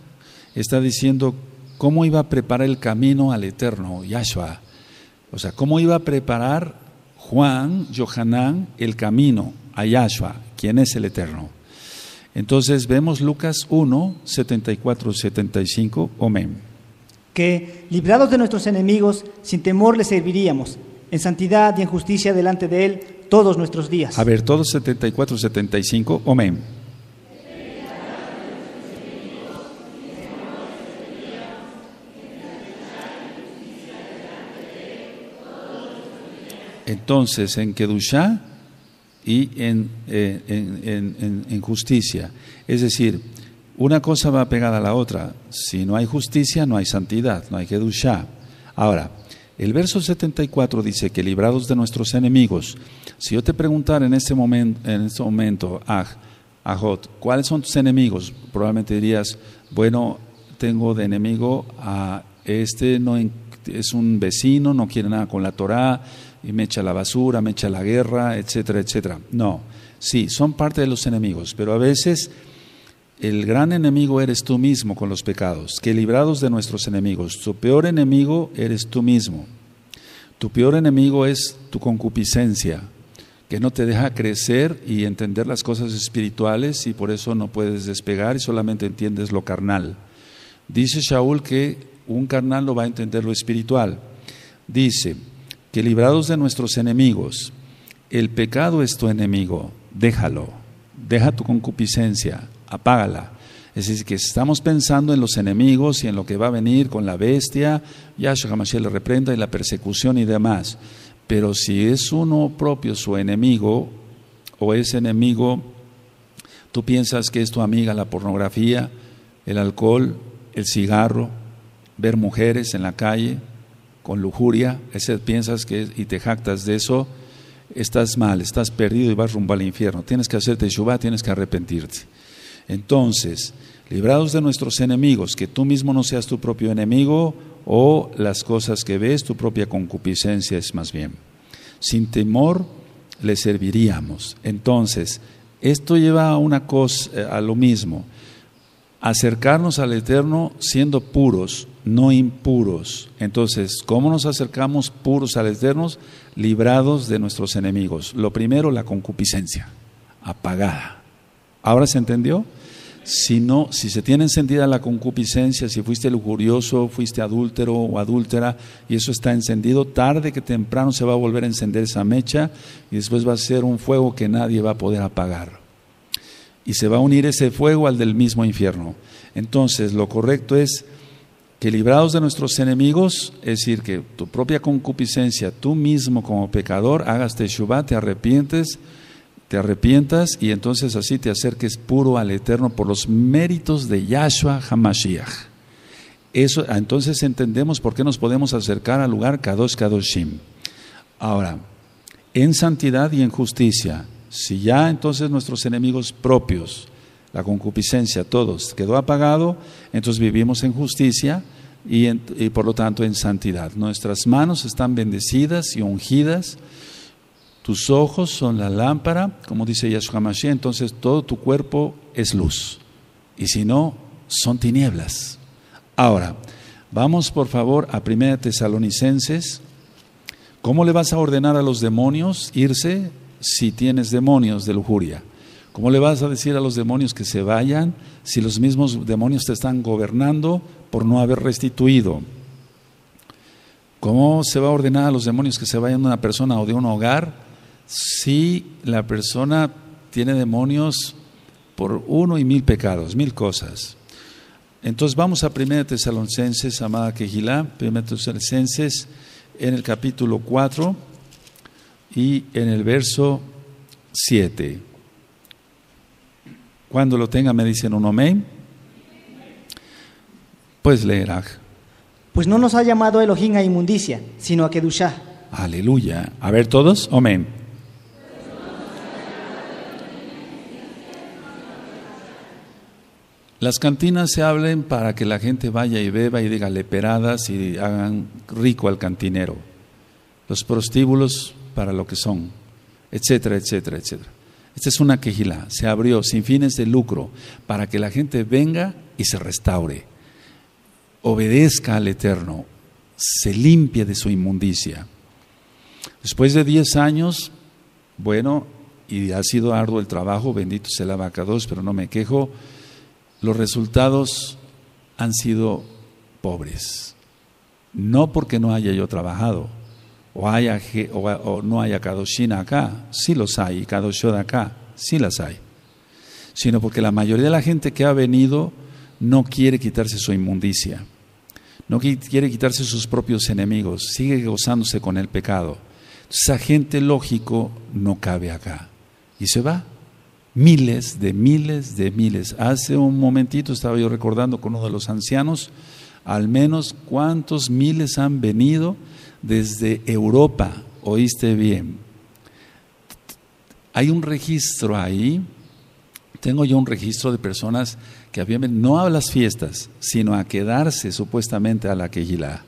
está diciendo cómo iba a preparar el camino al Eterno, Yahshua. O sea, cómo iba a preparar Juan, Yochanán, el camino a Yahshua, quien es el Eterno. Entonces vemos Lucas uno, setenta y cuatro, setenta y cinco, amén. Que, librados de nuestros enemigos, sin temor le serviríamos, en santidad y en justicia delante de Él, todos nuestros días. A ver, todos setenta y cuatro, setenta y cinco, amén. Entonces, en Kedushá y en, eh, en, en, en, en justicia. Es decir, una cosa va pegada a la otra. Si no hay justicia, no hay santidad, no hay Kedushá. Ahora, el verso setenta y cuatro dice que librados de nuestros enemigos. Si yo te preguntara en este momento, en este momento, Aj, Ajot, ¿cuáles son tus enemigos? Probablemente dirías, bueno, tengo de enemigo a este, no es un vecino, no quiere nada con la Torá, y me echa la basura, me echa la guerra, etcétera, etcétera. No, sí, son parte de los enemigos, pero a veces... el gran enemigo eres tú mismo con los pecados. Que librados de nuestros enemigos. Tu peor enemigo eres tú mismo. Tu peor enemigo es tu concupiscencia, que no te deja crecer y entender las cosas espirituales, y por eso no puedes despegar y solamente entiendes lo carnal. Dice Shaul que un carnal no va a entender lo espiritual. Dice que librados de nuestros enemigos. El pecado es tu enemigo. Déjalo. Deja tu concupiscencia. Apágala. Es decir, que estamos pensando en los enemigos y en lo que va a venir con la bestia, Yahshua Hamashiach le reprenda, y la persecución y demás. Pero si es uno propio su enemigo, o es enemigo, tú piensas que es tu amiga la pornografía, el alcohol, el cigarro, ver mujeres en la calle con lujuria, ese piensas que y te jactas de eso, estás mal, estás perdido y vas rumbo al infierno. Tienes que hacerte Teshuvá, tienes que arrepentirte. Entonces, librados de nuestros enemigos, que tú mismo no seas tu propio enemigo, o las cosas que ves, tu propia concupiscencia es más bien. Sin temor le serviríamos. Entonces, esto lleva a una cosa, a lo mismo, acercarnos al Eterno siendo puros, no impuros. Entonces, ¿cómo nos acercamos puros al Eterno? Librados de nuestros enemigos. Lo primero, la concupiscencia, apagada. ¿Ahora se entendió? Si no, si se tiene encendida la concupiscencia, si fuiste lujurioso, fuiste adúltero o adúltera, y eso está encendido, tarde que temprano se va a volver a encender esa mecha, y después va a ser un fuego que nadie va a poder apagar. Y se va a unir ese fuego al del mismo infierno. Entonces, lo correcto es que librados de nuestros enemigos, es decir, que tu propia concupiscencia, tú mismo como pecador, hagas teshuvá, te arrepientes, te arrepientas y entonces así te acerques puro al Eterno por los méritos de Yahshua Hamashiach. Eso, entonces entendemos por qué nos podemos acercar al lugar Kadosh Kadoshim. Ahora, en santidad y en justicia, si ya entonces nuestros enemigos propios, la concupiscencia, todos, quedó apagado, entonces vivimos en justicia y, en, y por lo tanto en santidad. Nuestras manos están bendecidas y ungidas, tus ojos son la lámpara, como dice Yahshua Hamashiach, entonces todo tu cuerpo es luz, y si no, son tinieblas. Ahora, vamos por favor a Primera Tesalonicenses. ¿Cómo le vas a ordenar a los demonios irse si tienes demonios de lujuria? ¿Cómo le vas a decir a los demonios que se vayan si los mismos demonios te están gobernando por no haber restituido? ¿Cómo se va a ordenar a los demonios que se vayan de una persona o de un hogar si la persona tiene demonios por uno y mil pecados, mil cosas? Entonces vamos a Primera Tesalonicenses, amada Kehilá, Primera Tesalonicenses en el capítulo cuatro y en el verso siete. Cuando lo tenga me dicen un amén. Pues leerá. Pues no nos ha llamado Elohim a inmundicia, sino a Kedushá. Aleluya. A ver todos, amén. Las cantinas se hablen para que la gente vaya y beba y diga leperadas y hagan rico al cantinero. Los prostíbulos para lo que son, etcétera, etcétera, etcétera. Esta es una Kehilá, se abrió sin fines de lucro para que la gente venga y se restaure, obedezca al Eterno, se limpie de su inmundicia. Después de diez años, bueno, y ha sido arduo el trabajo, bendito sea el HaKadosh, pero no me quejo, los resultados han sido pobres. No porque no haya yo trabajado, O, haya, o, o no haya Kadoshin acá, sí los hay, y Kadoshod acá, sí las hay, sino porque la mayoría de la gente que ha venido no quiere quitarse su inmundicia, no quiere quitarse sus propios enemigos, sigue gozándose con el pecado. Esa gente, lógico, no cabe acá y se va. Miles de miles de miles. Hace un momentito estaba yo recordando con uno de los ancianos, al menos cuántos miles han venido desde Europa, oíste bien. Hay un registro ahí, tengo yo un registro de personas que habían venido, no a las fiestas, sino a quedarse supuestamente a la Kehilá.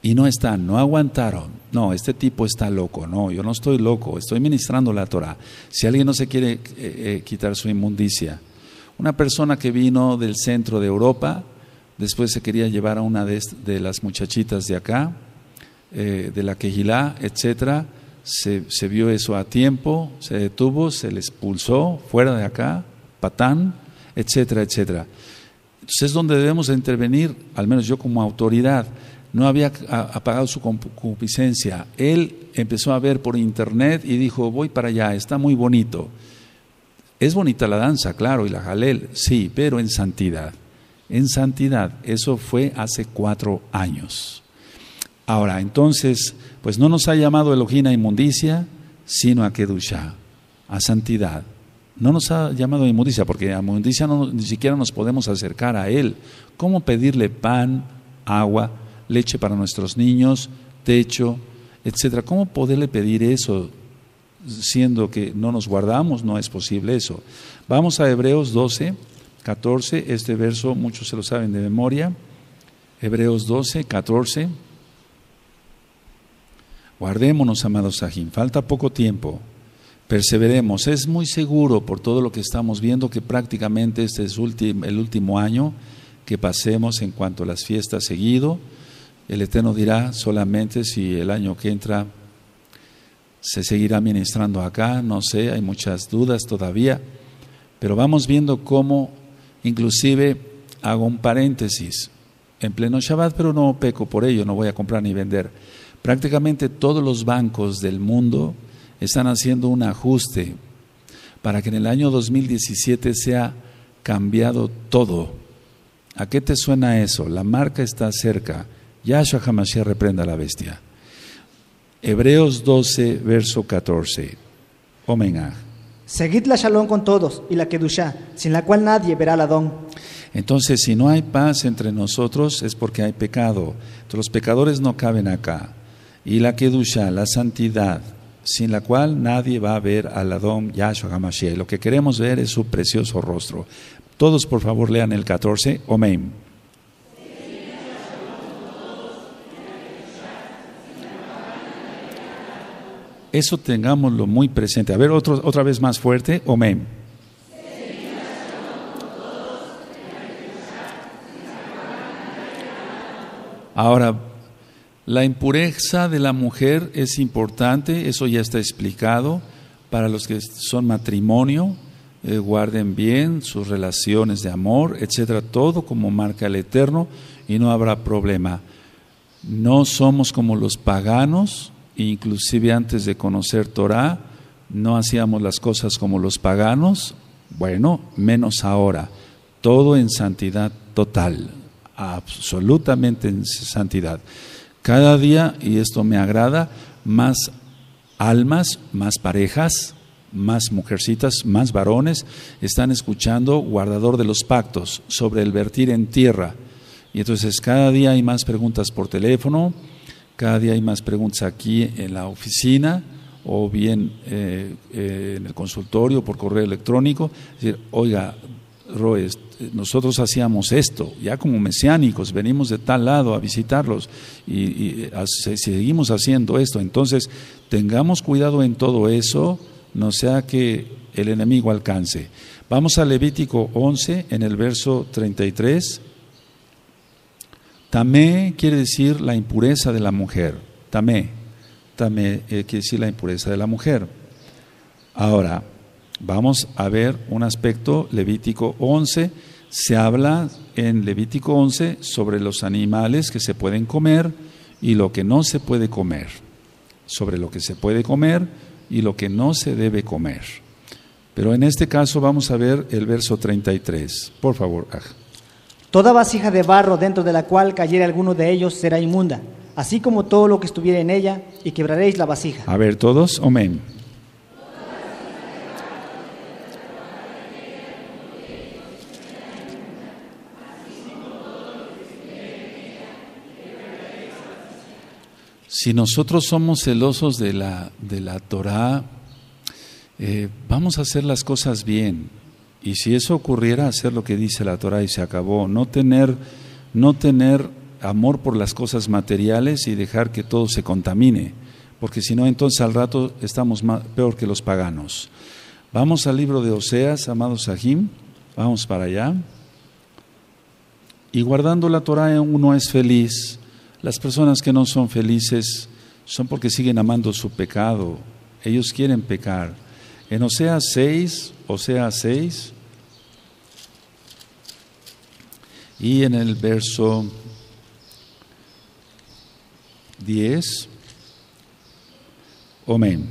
Y no están, no aguantaron. No, este tipo está loco. No, yo no estoy loco, estoy ministrando la Torah. Si alguien no se quiere eh, eh, quitar su inmundicia. Una persona que vino del centro de Europa, después se quería llevar a una de, de las muchachitas de acá, Eh, de la Kehilá, etcétera, se, se vio eso a tiempo, se detuvo, se le expulsó fuera de acá, patán, etcétera, etcétera. Entonces es donde debemos intervenir, al menos yo como autoridad. No había apagado su concupiscencia, él empezó a ver por internet y dijo, voy para allá, está muy bonito. Es bonita la danza, claro, y la jalel, sí, pero en santidad, en santidad. Eso fue hace cuatro años. Ahora, entonces, pues no nos ha llamado Elohim a inmundicia, sino a Kedushá, a santidad. No nos ha llamado a inmundicia, porque a inmundicia no, ni siquiera nos podemos acercar a Él. ¿Cómo pedirle pan, agua, leche para nuestros niños, techo, etcétera? ¿Cómo poderle pedir eso, siendo que no nos guardamos? No es posible eso. Vamos a Hebreos doce, catorce, este verso muchos se lo saben de memoria. Hebreos doce, catorce. Guardémonos, amados Ajim, falta poco tiempo, perseveremos. Es muy seguro por todo lo que estamos viendo que prácticamente este es el último año que pasemos en cuanto a las fiestas seguido. El Eterno dirá solamente si el año que entra se seguirá ministrando acá, no sé, hay muchas dudas todavía, pero vamos viendo cómo, inclusive hago un paréntesis, en pleno Shabbat, pero no peco por ello, no voy a comprar ni vender. Prácticamente todos los bancos del mundo están haciendo un ajuste para que en el año dos mil diecisiete sea cambiado todo. ¿A qué te suena eso? La marca está cerca. Yahshua Hamashiach reprenda a la bestia. Hebreos doce, verso catorce. Omen Aj. Seguid la Shalom con todos y la Kedushá, sin la cual nadie verá al Adón. Entonces, si no hay paz entre nosotros, es porque hay pecado. Entonces, los pecadores no caben acá. Y la Kedushá, la santidad, sin la cual nadie va a ver al Adón Yahshua Hamashiach. Lo que queremos ver es su precioso rostro. Todos, por favor, lean el catorce. Omen. Eso tengámoslo muy presente. A ver, otro, otra vez más fuerte. Omen. Ahora, la impureza de la mujer es importante. Eso ya está explicado. Para los que son matrimonio, eh, guarden bien sus relaciones de amor, etcétera. Todo como marca el Eterno y no habrá problema. No somos como los paganos. Inclusive antes de conocer Torah, no hacíamos las cosas como los paganos, bueno, menos ahora. Todo en santidad total, absolutamente en santidad. Cada día, y esto me agrada, más almas, más parejas, más mujercitas, más varones, están escuchando Guardador de los Pactos sobre el vertir en tierra. Y entonces cada día hay más preguntas por teléfono, cada día hay más preguntas aquí en la oficina o bien eh, eh, en el consultorio por correo electrónico. Es decir, oiga, Roe, nosotros hacíamos esto, ya como mesiánicos, venimos de tal lado a visitarlos y, y hace, seguimos haciendo esto. Entonces, tengamos cuidado en todo eso, no sea que el enemigo alcance. Vamos a Levítico once, en el verso treinta y tres. Tamé quiere decir la impureza de la mujer. Tamé, tamé eh, quiere decir la impureza de la mujer. Ahora, vamos a ver un aspecto, Levítico once. Se habla en Levítico once sobre los animales que se pueden comer y lo que no se puede comer. Sobre lo que se puede comer y lo que no se debe comer. Pero en este caso vamos a ver el verso treinta y tres. Por favor, Aj. Toda vasija de barro dentro de la cual cayera alguno de ellos será inmunda, así como todo lo que estuviera en ella, y quebraréis la vasija. A ver, todos, amén. Si nosotros somos celosos de la, de la Torah, eh, vamos a hacer las cosas bien. Y si eso ocurriera, hacer lo que dice la Torah y se acabó. No tener, no tener amor por las cosas materiales y dejar que todo se contamine. Porque si no, entonces al rato estamos más, peor que los paganos. Vamos al libro de Oseas, amados Ajim. Vamos para allá. Y guardando la Torah uno es feliz. Las personas que no son felices son porque siguen amando su pecado. Ellos quieren pecar. En Oseas seis, Oseas seis, y en el verso diez, amén.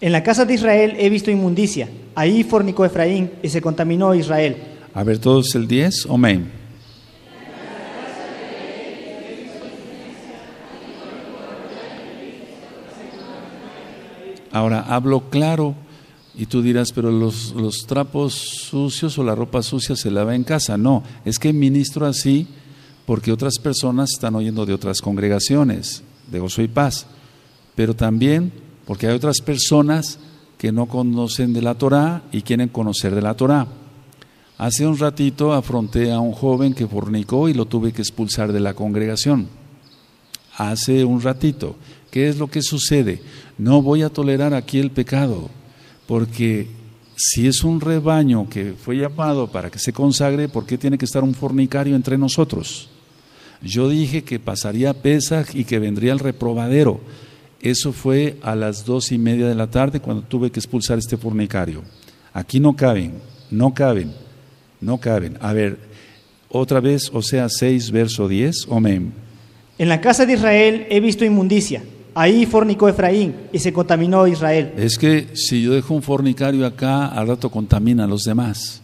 En la casa de Israel he visto inmundicia, ahí fornicó Efraín y se contaminó Israel. A ver todos el diez, amén. Ahora hablo claro y tú dirás, pero los, los trapos sucios o la ropa sucia se lava en casa. No, es que ministro así porque otras personas están oyendo de otras congregaciones, de Gozo y Paz, pero también porque hay otras personas que no conocen de la Torah y quieren conocer de la Torah. Hace un ratito afronté a un joven que fornicó y lo tuve que expulsar de la congregación. Hace un ratito. ¿Qué es lo que sucede? No voy a tolerar aquí el pecado, porque si es un rebaño que fue llamado para que se consagre, ¿por qué tiene que estar un fornicario entre nosotros? Yo dije que pasaría Pesaj y que vendría el reprobadero. Eso fue a las dos y media de la tarde cuando tuve que expulsar a este fornicario. Aquí no caben, no caben, no caben. A ver, otra vez, Oseas seis, verso diez, amén. En la casa de Israel he visto inmundicia. Ahí fornicó Efraín y se contaminó Israel. Es que si yo dejo un fornicario acá, al rato contamina a los demás.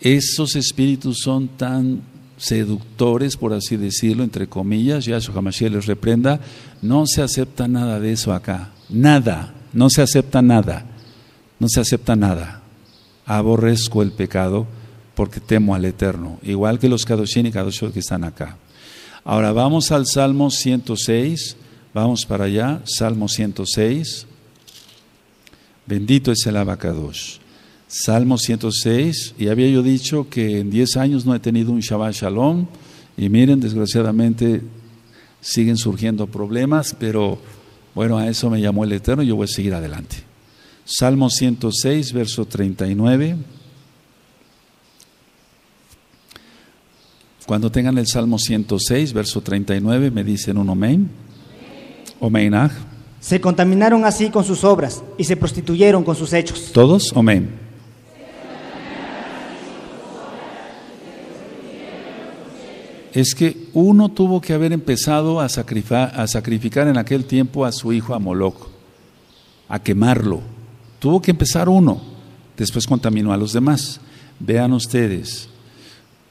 Esos espíritus son tan seductores, por así decirlo, entre comillas, Yahshua Hamashiach les reprenda, no se acepta nada de eso acá, nada, no se acepta nada, no se acepta nada. Aborrezco el pecado porque temo al Eterno, igual que los Kadoshin y Kadoshot que están acá. Ahora vamos al Salmo ciento seis, vamos para allá, Salmo ciento seis, bendito es el HaKadosh. Salmo ciento seis, y había yo dicho que en diez años no he tenido un Shabbat Shalom, y miren, desgraciadamente siguen surgiendo problemas, pero bueno, a eso me llamó el Eterno y yo voy a seguir adelante. Salmo ciento seis, verso treinta y nueve. Cuando tengan el Salmo ciento seis, verso treinta y nueve, me dicen un omein. Omein aj. Se contaminaron así con sus obras y se prostituyeron con sus hechos. Todos, omein. Es que uno tuvo que haber empezado a sacrificar, a sacrificar en aquel tiempo a su hijo a Moloc, a quemarlo. Tuvo que empezar uno, después contaminó a los demás. Vean ustedes,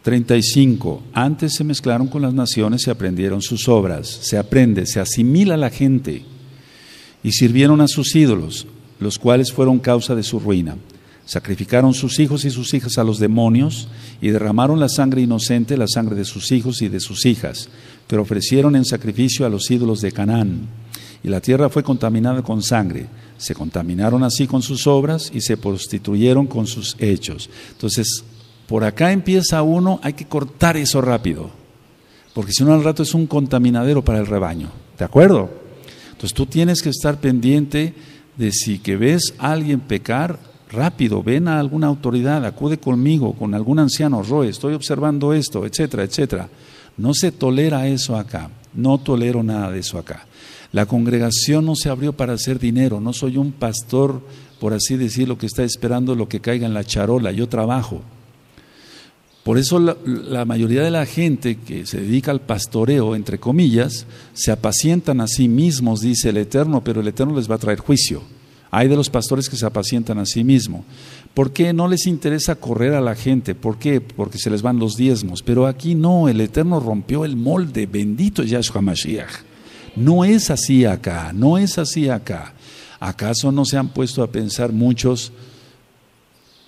treinta y cinco, antes se mezclaron con las naciones y aprendieron sus obras. Se aprende, se asimila a la gente y sirvieron a sus ídolos, los cuales fueron causa de su ruina. Sacrificaron sus hijos y sus hijas a los demonios y derramaron la sangre inocente, la sangre de sus hijos y de sus hijas, pero ofrecieron en sacrificio a los ídolos de Canaán. Y la tierra fue contaminada con sangre. Se contaminaron así con sus obras y se prostituyeron con sus hechos. Entonces, por acá empieza uno, hay que cortar eso rápido, porque si no al rato es un contaminadero para el rebaño, ¿de acuerdo? Entonces tú tienes que estar pendiente de si que ves a alguien pecar, rápido, ven a alguna autoridad, acude conmigo, con algún anciano, Roe, estoy observando esto, etcétera, etcétera. No se tolera eso acá, no tolero nada de eso acá. La congregación no se abrió para hacer dinero, no soy un pastor, por así decirlo, que está esperando lo que caiga en la charola, yo trabajo. Por eso la, la mayoría de la gente que se dedica al pastoreo, entre comillas, se apacientan a sí mismos, dice el Eterno, pero el Eterno les va a traer juicio. Hay de los pastores que se apacientan a sí mismo. ¿Por qué? No les interesa correr a la gente. ¿Por qué? Porque se les van los diezmos. Pero aquí no, el Eterno rompió el molde. Bendito Yahshua Hamashiach. No es así acá, no es así acá. ¿Acaso no se han puesto a pensar muchos,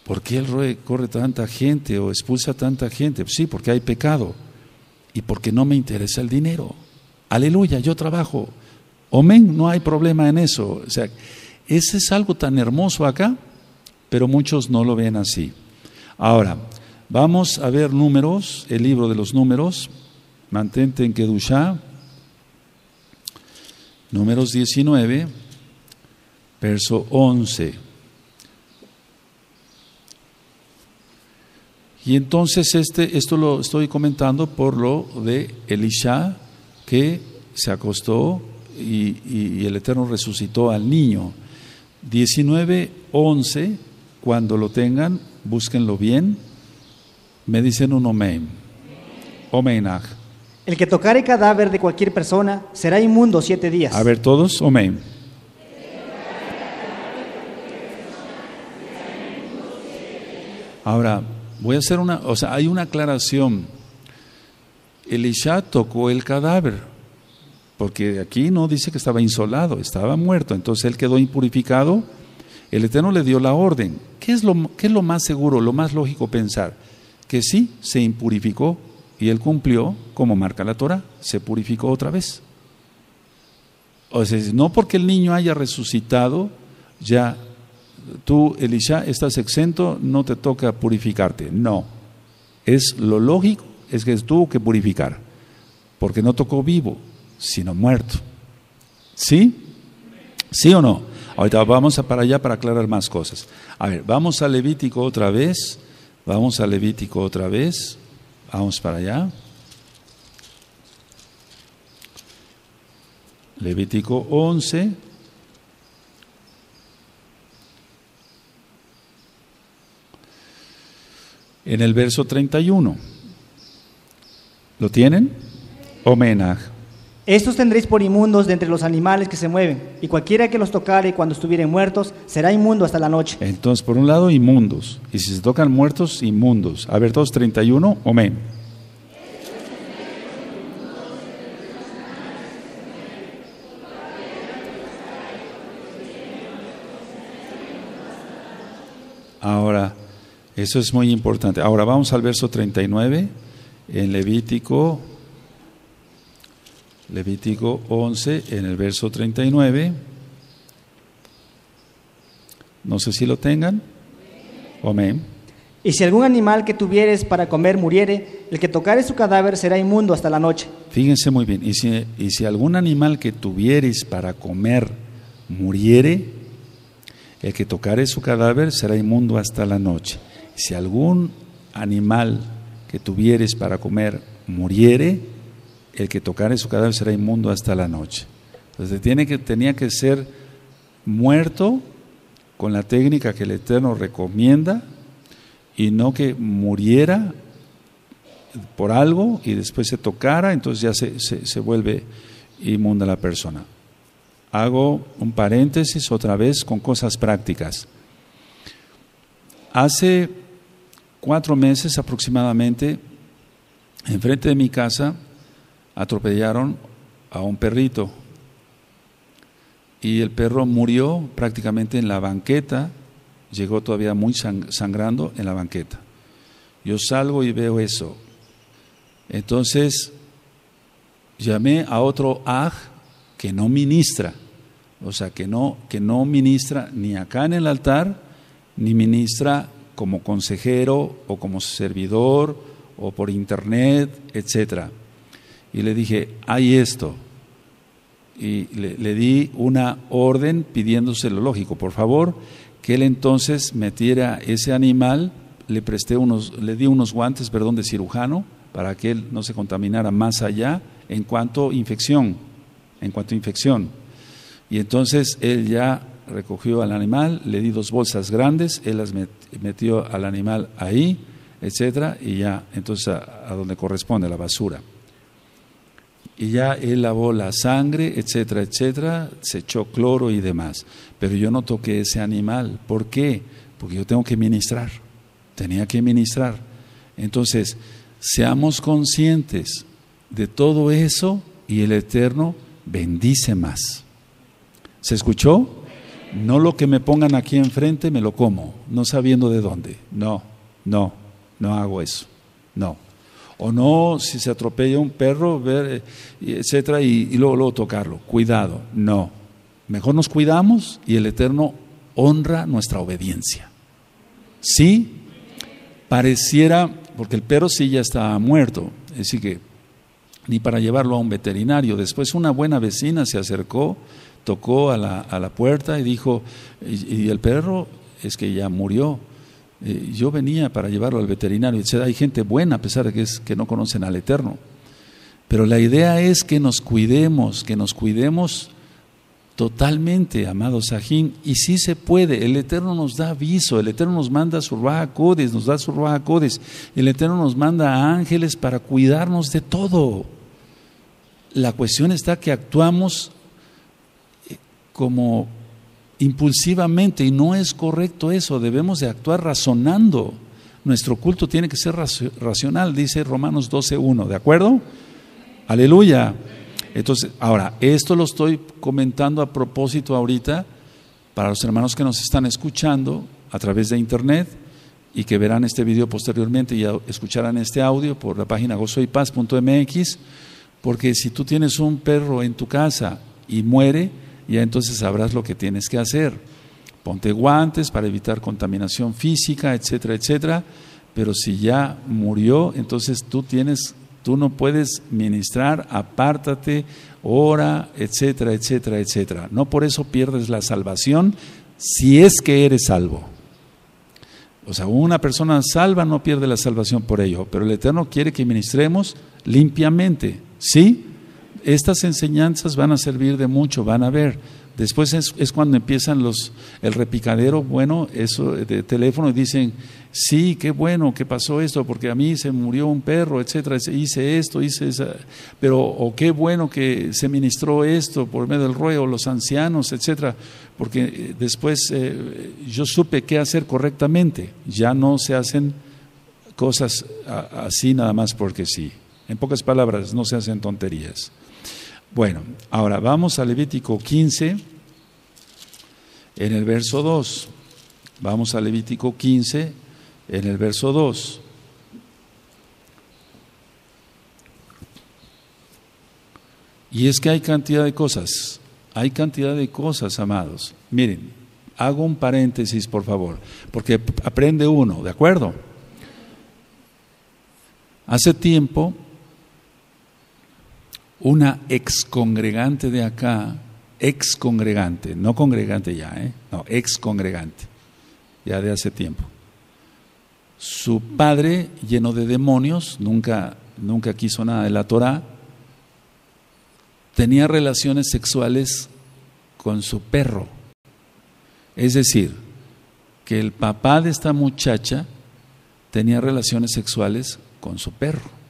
por qué el Roe corre tanta gente o expulsa tanta gente? Pues sí, porque hay pecado. Y porque no me interesa el dinero. Aleluya, yo trabajo. Amén, no hay problema en eso. O sea, ese es algo tan hermoso acá, pero muchos no lo ven así. Ahora, vamos a ver números, el libro de los números. Mantente en Kedushá. Números diecinueve, verso once. Y entonces este, esto lo estoy comentando por lo de Elisha, que se acostó y, y, y el Eterno resucitó al niño. diecinueve once, cuando lo tengan, búsquenlo bien. Me dicen un omein. Omeinaj. El que tocare cadáver de cualquier persona será inmundo siete días. A ver, todos, omein. Ahora, voy a hacer una, o sea, hay una aclaración. Elisha tocó el cadáver, porque aquí no dice que estaba insolado, estaba muerto. Entonces él quedó impurificado, el Eterno le dio la orden. ¿Qué es lo, qué es lo más seguro, lo más lógico pensar? Que sí, se impurificó y él cumplió, como marca la Torah, se purificó otra vez. O sea, no porque el niño haya resucitado, ya tú, Elisha, estás exento, no te toca purificarte. No, es lo lógico, es que tuvo que purificar, porque no tocó vivo, sino muerto. ¿Sí? ¿Sí o no? Ahorita vamos a para allá para aclarar más cosas. A ver, vamos a Levítico otra vez. Vamos a Levítico otra vez. Vamos para allá. Levítico once. En el verso treinta y uno. ¿Lo tienen? Omenaj. Estos tendréis por inmundos de entre los animales que se mueven, y cualquiera que los tocare cuando estuvieren muertos será inmundo hasta la noche. Entonces, por un lado, inmundos, y si se tocan muertos, inmundos. A ver, todos, treinta y uno, amén. Ahora, eso es muy importante. Ahora vamos al verso treinta y nueve en Levítico, Levítico once, en el verso treinta y nueve. No sé si lo tengan. Amén. Y si algún animal que tuvieres para comer muriere, el que tocare su cadáver será inmundo hasta la noche. Fíjense muy bien. Y si, y si algún animal que tuvieres para comer muriere, el que tocare su cadáver será inmundo hasta la noche. Si algún animal que tuvieres para comer muriere, el que tocare su cadáver será inmundo hasta la noche. Entonces tiene que, tenía que ser muerto con la técnica que el Eterno recomienda, y no que muriera por algo y después se tocara, entonces ya se, se, se vuelve inmunda la persona. Hago un paréntesis otra vez con cosas prácticas. Hace cuatro meses aproximadamente, enfrente de mi casa, atropellaron a un perrito. Y el perro murió prácticamente en la banqueta, llegó todavía muy sangrando en la banqueta. Yo salgo y veo eso. Entonces, llamé a otro Aj, que no ministra, o sea, que no, que no ministra ni acá en el altar, ni ministra como consejero o como servidor o por internet, etcétera. Y le dije, hay esto. Y le, le di una orden pidiéndose lo lógico, por favor, que él entonces metiera ese animal. Le presté unos, le di unos guantes, perdón, de cirujano, para que él no se contaminara más allá en cuanto a infección. en cuanto a infección, y entonces él ya recogió al animal, le di dos bolsas grandes, él las metió al animal ahí, etcétera, y ya, entonces a, a donde corresponde, a la basura, y ya él lavó la sangre, etcétera, etcétera, se echó cloro y demás, pero yo no toqué ese animal. ¿Por qué? Porque yo tengo que ministrar, tenía que ministrar. Entonces, seamos conscientes de todo eso, y el Eterno bendice más. ¿Se escuchó? No lo que me pongan aquí enfrente me lo como, no sabiendo de dónde. No, no, no hago eso. No. O no, si se atropella un perro, ver, etcétera, y, y luego, luego tocarlo. Cuidado, no. Mejor nos cuidamos y el Eterno honra nuestra obediencia. Sí, pareciera, porque el perro sí ya está muerto, es decir que ni para llevarlo a un veterinario. Después una buena vecina se acercó, tocó a la, a la puerta y dijo, y, y el perro es que ya murió, eh, yo venía para llevarlo al veterinario, etcétera. Hay gente buena, a pesar de que, es, que no conocen al Eterno, pero la idea es que nos cuidemos, que nos cuidemos totalmente, amados Ajim, y sí se puede. El Eterno nos da aviso, el Eterno nos manda su Ruaj HaKodes, nos da su Ruaj HaKodes, el Eterno nos manda ángeles para cuidarnos de todo. La cuestión está que actuamos como impulsivamente, y no es correcto eso, debemos de actuar razonando. Nuestro culto tiene que ser racional, dice Romanos doce uno, ¿de acuerdo? Aleluya. Entonces, ahora, esto lo estoy comentando a propósito ahorita para los hermanos que nos están escuchando a través de internet y que verán este video posteriormente y escucharán este audio por la página gozo y paz punto m x, porque si tú tienes un perro en tu casa y muere, ya entonces sabrás lo que tienes que hacer. Ponte guantes para evitar contaminación física, etcétera, etcétera, pero si ya murió, entonces tú tienes... Tú no puedes ministrar, apártate, ora, etcétera, etcétera, etcétera. No por eso pierdes la salvación, si es que eres salvo. O sea, una persona salva no pierde la salvación por ello, pero el Eterno quiere que ministremos limpiamente, ¿sí? estas enseñanzas van a servir de mucho, van a ver. Después es, es cuando empiezan los el repicadero, bueno, eso de teléfono, y dicen, sí, qué bueno que pasó esto, porque a mí se murió un perro, etcétera, hice esto, hice esa, pero, o qué bueno que se ministró esto por medio del Roe, los ancianos, etcétera, porque después eh, yo supe qué hacer correctamente, ya no se hacen cosas así nada más porque sí. En pocas palabras, no se hacen tonterías. Bueno, ahora vamos a Levítico quince, en el verso dos. Vamos a Levítico quince, en el verso dos. Y es que hay cantidad de cosas, hay cantidad de cosas, amados. Miren, hago un paréntesis, por favor, porque aprende uno, ¿de acuerdo? Hace tiempo, una ex congregante de acá, ex congregante, no congregante ya, ¿eh? No, ex congregante, ya de hace tiempo. Su padre, lleno de demonios, nunca, nunca quiso nada de la Torá, tenía relaciones sexuales con su perro. Es decir, que el papá de esta muchacha tenía relaciones sexuales con su perro.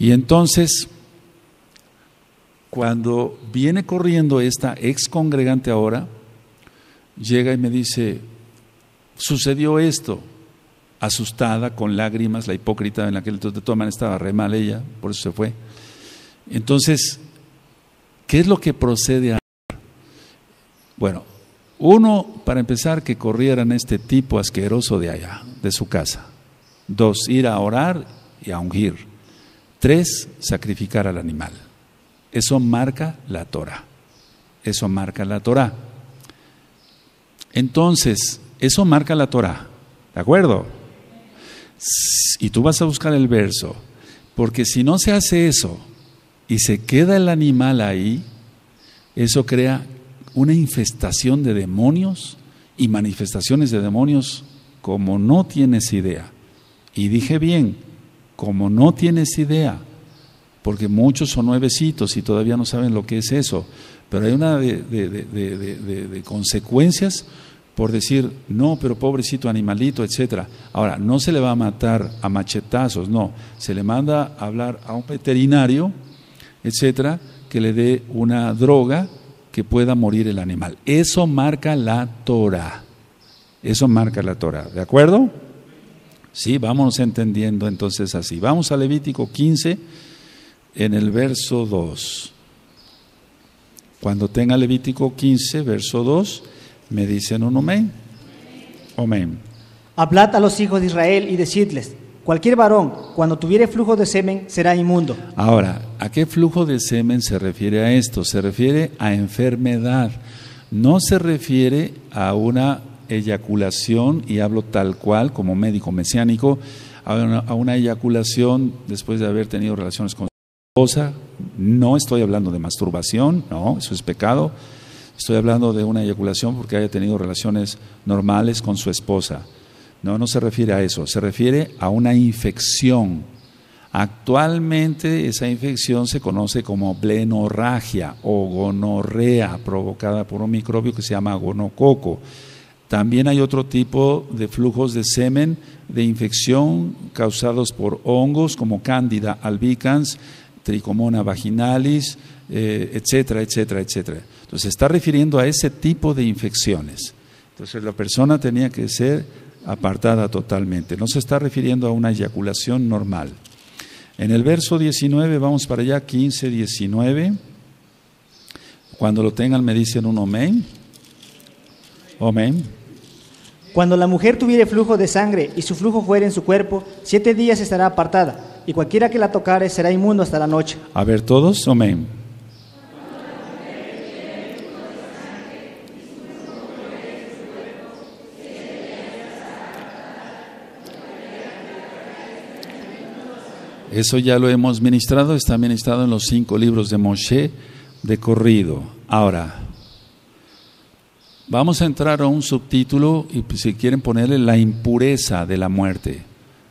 Y entonces, cuando viene corriendo esta ex congregante ahora, llega y me dice, sucedió esto, asustada, con lágrimas, la hipócrita en la que le toman, estaba re mal ella, por eso se fue. Entonces, ¿qué es lo que procede a hacer? Bueno, uno, para empezar, que corrieran este tipo asqueroso de allá, de su casa. Dos, ir a orar y a ungir. Tres, sacrificar al animal. Eso marca la Torá. Eso marca la Torá. Entonces, eso marca la Torá. ¿De acuerdo? Y tú vas a buscar el verso. Porque si no se hace eso y se queda el animal ahí, eso crea una infestación de demonios y manifestaciones de demonios como no tienes idea. Y dije bien, como no tienes idea, porque muchos son nuevecitos y todavía no saben lo que es eso, pero hay una de, de, de, de, de, de consecuencias por decir, no, pero pobrecito animalito, etcétera. Ahora, no se le va a matar a machetazos, no, se le manda a hablar a un veterinario, etcétera, que le dé una droga que pueda morir el animal. Eso marca la Torá, eso marca la Torá, ¿de acuerdo? Sí, vámonos entendiendo entonces así. Vamos a Levítico quince, en el verso dos. Cuando tenga Levítico quince, verso dos, me dicen un amén. Amén. Hablad a los hijos de Israel y decidles, cualquier varón, cuando tuviere flujo de semen, será inmundo. Ahora, ¿a qué flujo de semen se refiere a esto? Se refiere a enfermedad. No se refiere a una eyaculación, y hablo tal cual como médico mesiánico, a una, a una eyaculación después de haber tenido relaciones con su esposa. No estoy hablando de masturbación, no, eso es pecado. Estoy hablando de una eyaculación porque haya tenido relaciones normales con su esposa. No, no se refiere a eso, se refiere a una infección. Actualmente esa infección se conoce como blenorragia o gonorrea, provocada por un microbio que se llama gonococo. También hay otro tipo de flujos de semen, de infección causados por hongos como Candida albicans, Trichomona vaginalis, eh, etcétera, etcétera, etcétera. Entonces, se está refiriendo a ese tipo de infecciones. Entonces, la persona tenía que ser apartada totalmente. No se está refiriendo a una eyaculación normal. En el verso diecinueve, vamos para allá, quince, diecinueve. Cuando lo tengan me dicen un amén. Amén. Cuando la mujer tuviere flujo de sangre y su flujo fuere en su cuerpo, siete días estará apartada, y cualquiera que la tocare será inmundo hasta la noche. A ver todos, amén. Eso ya lo hemos ministrado, está ministrado en los cinco libros de Moshe de corrido. Ahora, vamos a entrar a un subtítulo, y si quieren ponerle, la impureza de la muerte.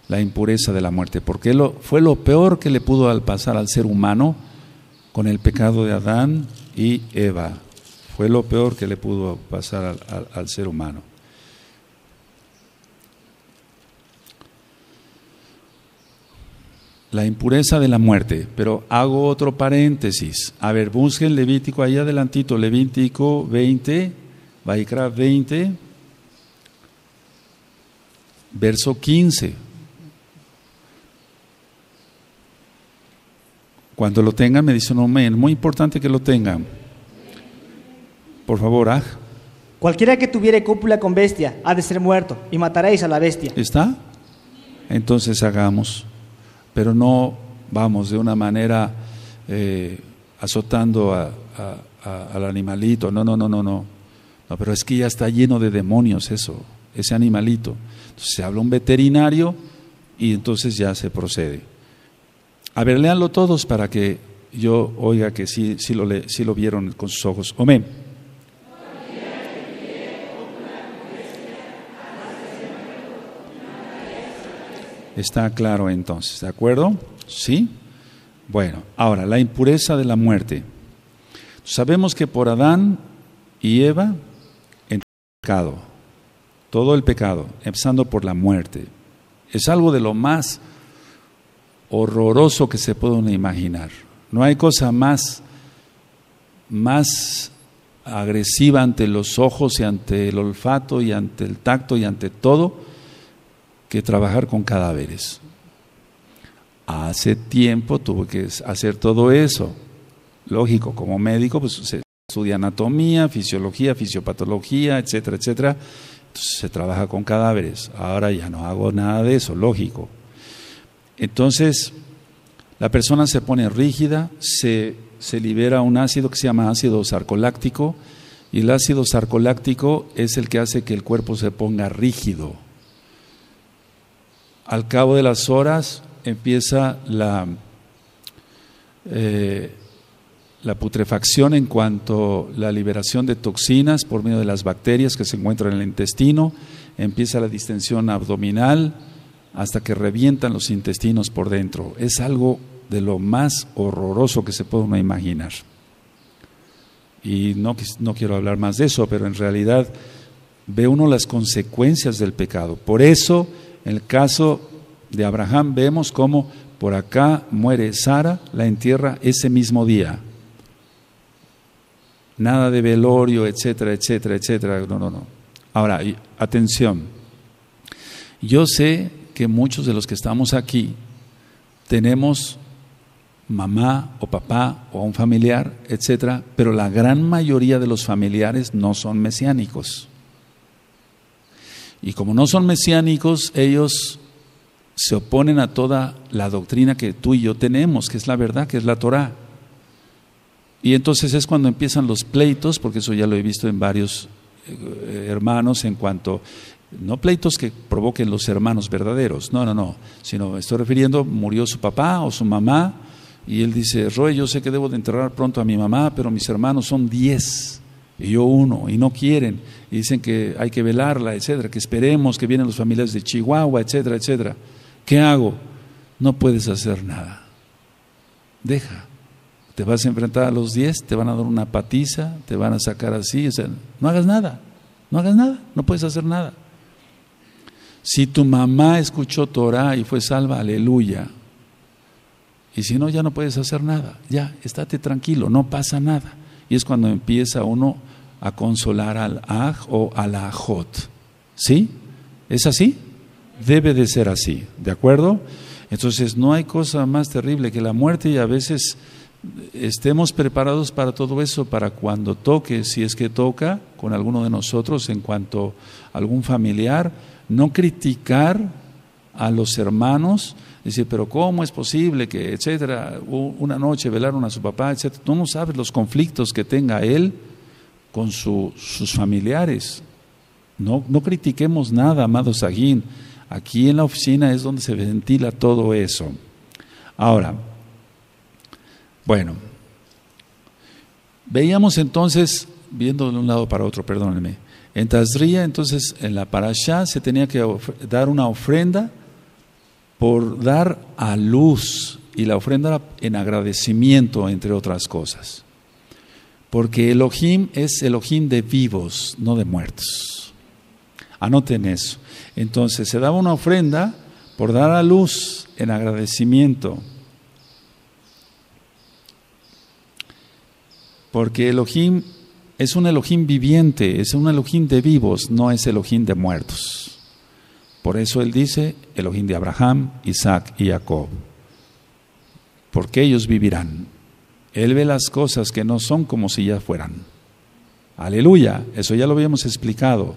la impureza de la muerte, porque lo, fue lo peor que le pudo al pasar al ser humano con el pecado de Adán y Eva. Fue lo peor que le pudo pasar al, al, al ser humano. La impureza de la muerte. Pero hago otro paréntesis. A ver, busquen Levítico, ahí adelantito, Levítico veinte, Vaikra veinte, verso quince. Cuando lo tengan, me dicen, no, es muy importante que lo tengan. Por favor, Aj. Cualquiera que tuviere cúpula con bestia, ha de ser muerto, y mataréis a la bestia. ¿Está? Entonces hagamos, pero no vamos de una manera eh, azotando a, a, a, al animalito. No, no, no, no, no, no. Pero es que ya está lleno de demonios eso, ese animalito. Entonces se habla un veterinario y entonces ya se procede. A ver, léanlo todos para que yo oiga que sí, sí, lo, le, sí lo vieron con sus ojos. Amén. Está claro entonces, ¿de acuerdo? Sí. Bueno, ahora, la impureza de la muerte. Sabemos que por Adán y Eva, entró el pecado, todo el pecado, empezando por la muerte. Es algo de lo más horroroso que se pueden imaginar. No hay cosa más más agresiva ante los ojos y ante el olfato y ante el tacto y ante todo que trabajar con cadáveres. Hace tiempo tuve que hacer todo eso. Lógico, como médico pues se estudia anatomía, fisiología, fisiopatología, etcétera, etcétera. Entonces se trabaja con cadáveres. Ahora ya no hago nada de eso, lógico. Entonces, la persona se pone rígida, se, se libera un ácido que se llama ácido sarcoláctico, y el ácido sarcoláctico es el que hace que el cuerpo se ponga rígido. Al cabo de las horas empieza la, eh, la putrefacción en cuanto a la liberación de toxinas por medio de las bacterias que se encuentran en el intestino, empieza la distensión abdominal, hasta que revientan los intestinos por dentro. Es algo de lo más horroroso que se puede uno imaginar. Y no, no quiero hablar más de eso, pero en realidad ve uno las consecuencias del pecado. Por eso, en el caso de Abraham, vemos cómo por acá muere Sara, la entierra ese mismo día. Nada de velorio, etcétera, etcétera, etcétera. No, no, no. Ahora, atención. Yo sé que muchos de los que estamos aquí tenemos mamá o papá o un familiar, etcétera, pero la gran mayoría de los familiares no son mesiánicos. Y como no son mesiánicos, ellos se oponen a toda la doctrina que tú y yo tenemos, que es la verdad, que es la Torá. Y entonces es cuando empiezan los pleitos, porque eso ya lo he visto en varios eh, hermanos en cuanto... No pleitos que provoquen los hermanos verdaderos, no, no, no, sino me estoy refiriendo, murió su papá o su mamá y él dice, Roe, yo sé que debo de enterrar pronto a mi mamá, pero mis hermanos son diez y yo uno y no quieren, y dicen que hay que velarla, etcétera, que esperemos que vienen los familiares de Chihuahua, etcétera, etcétera. ¿Qué hago? No puedes hacer nada. Deja, te vas a enfrentar a los diez, te van a dar una patiza, te van a sacar así, o sea, no hagas nada, no hagas nada, no puedes hacer nada. Si tu mamá escuchó Torah y fue salva, aleluya. Y si no, ya no puedes hacer nada. Ya, estate tranquilo, no pasa nada. Y es cuando empieza uno a consolar al Aj o a la Ajot. ¿Sí? ¿Es así? Debe de ser así, ¿de acuerdo? Entonces, no hay cosa más terrible que la muerte y a veces estemos preparados para todo eso, para cuando toque, si es que toca, con alguno de nosotros en cuanto a algún familiar. No criticar a los hermanos, decir, pero ¿cómo es posible que, etcétera, una noche velaron a su papá, etcétera? Tú no sabes los conflictos que tenga él con su, sus familiares. No, no critiquemos nada, amado Sahim. Aquí en la oficina es donde se ventila todo eso. Ahora, bueno, veíamos entonces, viendo de un lado para otro, perdónenme. En Tazria, entonces, en la parashá se tenía que dar una ofrenda por dar a luz, y la ofrenda en agradecimiento, entre otras cosas. Porque Elohim es Elohim de vivos, no de muertos. Anoten eso. Entonces se daba una ofrenda por dar a luz en agradecimiento. Porque Elohim es un Elohim viviente, es un Elohim de vivos, no es Elohim de muertos. Por eso él dice, Elohim de Abraham, Isaac y Jacob. Porque ellos vivirán. Él ve las cosas que no son como si ya fueran. Aleluya, eso ya lo habíamos explicado.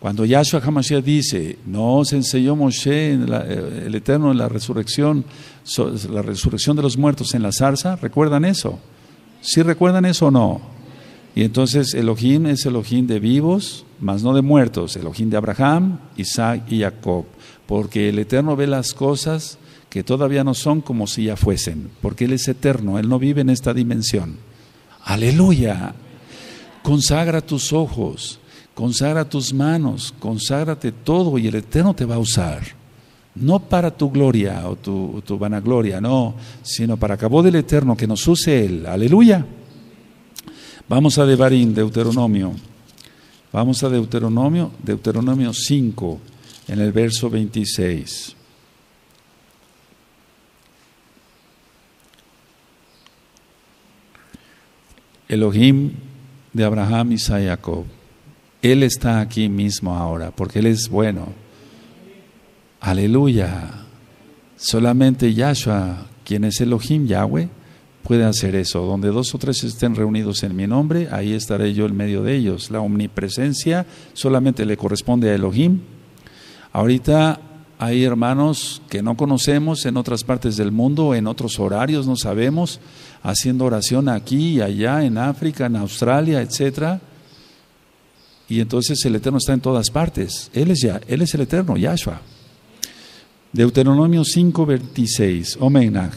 Cuando Yahshua Hamashiach dice, no os enseñó Moshe en la, el Eterno en la resurrección, la resurrección de los muertos en la zarza, ¿recuerdan eso? ¿Sí recuerdan eso o no? Y entonces Elohim es Elohim de vivos, mas no de muertos. Elohim de Abraham, Isaac y Jacob. Porque el Eterno ve las cosas que todavía no son como si ya fuesen, porque Él es eterno, Él no vive en esta dimensión. ¡Aleluya! Consagra tus ojos, consagra tus manos, conságrate todo y el Eterno te va a usar. No para tu gloria o tu, tu vanagloria, no, sino para acabo del Eterno, que nos use Él. ¡Aleluya! Vamos a Devarim, Deuteronomio. Vamos a Deuteronomio, Deuteronomio cinco, en el verso veintiséis. Elohim de Abraham, Isaac y Jacob. Él está aquí mismo ahora, porque Él es bueno. Aleluya. Solamente Yahshua, quien es Elohim, Yahweh, puede hacer eso. Donde dos o tres estén reunidos en mi nombre, ahí estaré yo en medio de ellos. La omnipresencia solamente le corresponde a Elohim. Ahorita hay hermanos que no conocemos en otras partes del mundo, en otros horarios, no sabemos, haciendo oración aquí y allá, en África, en Australia, etcétera. Y entonces el Eterno está en todas partes. Él es, ya, él es el Eterno, Yahshua. Deuteronomio cinco, veintiséis. Omenaj.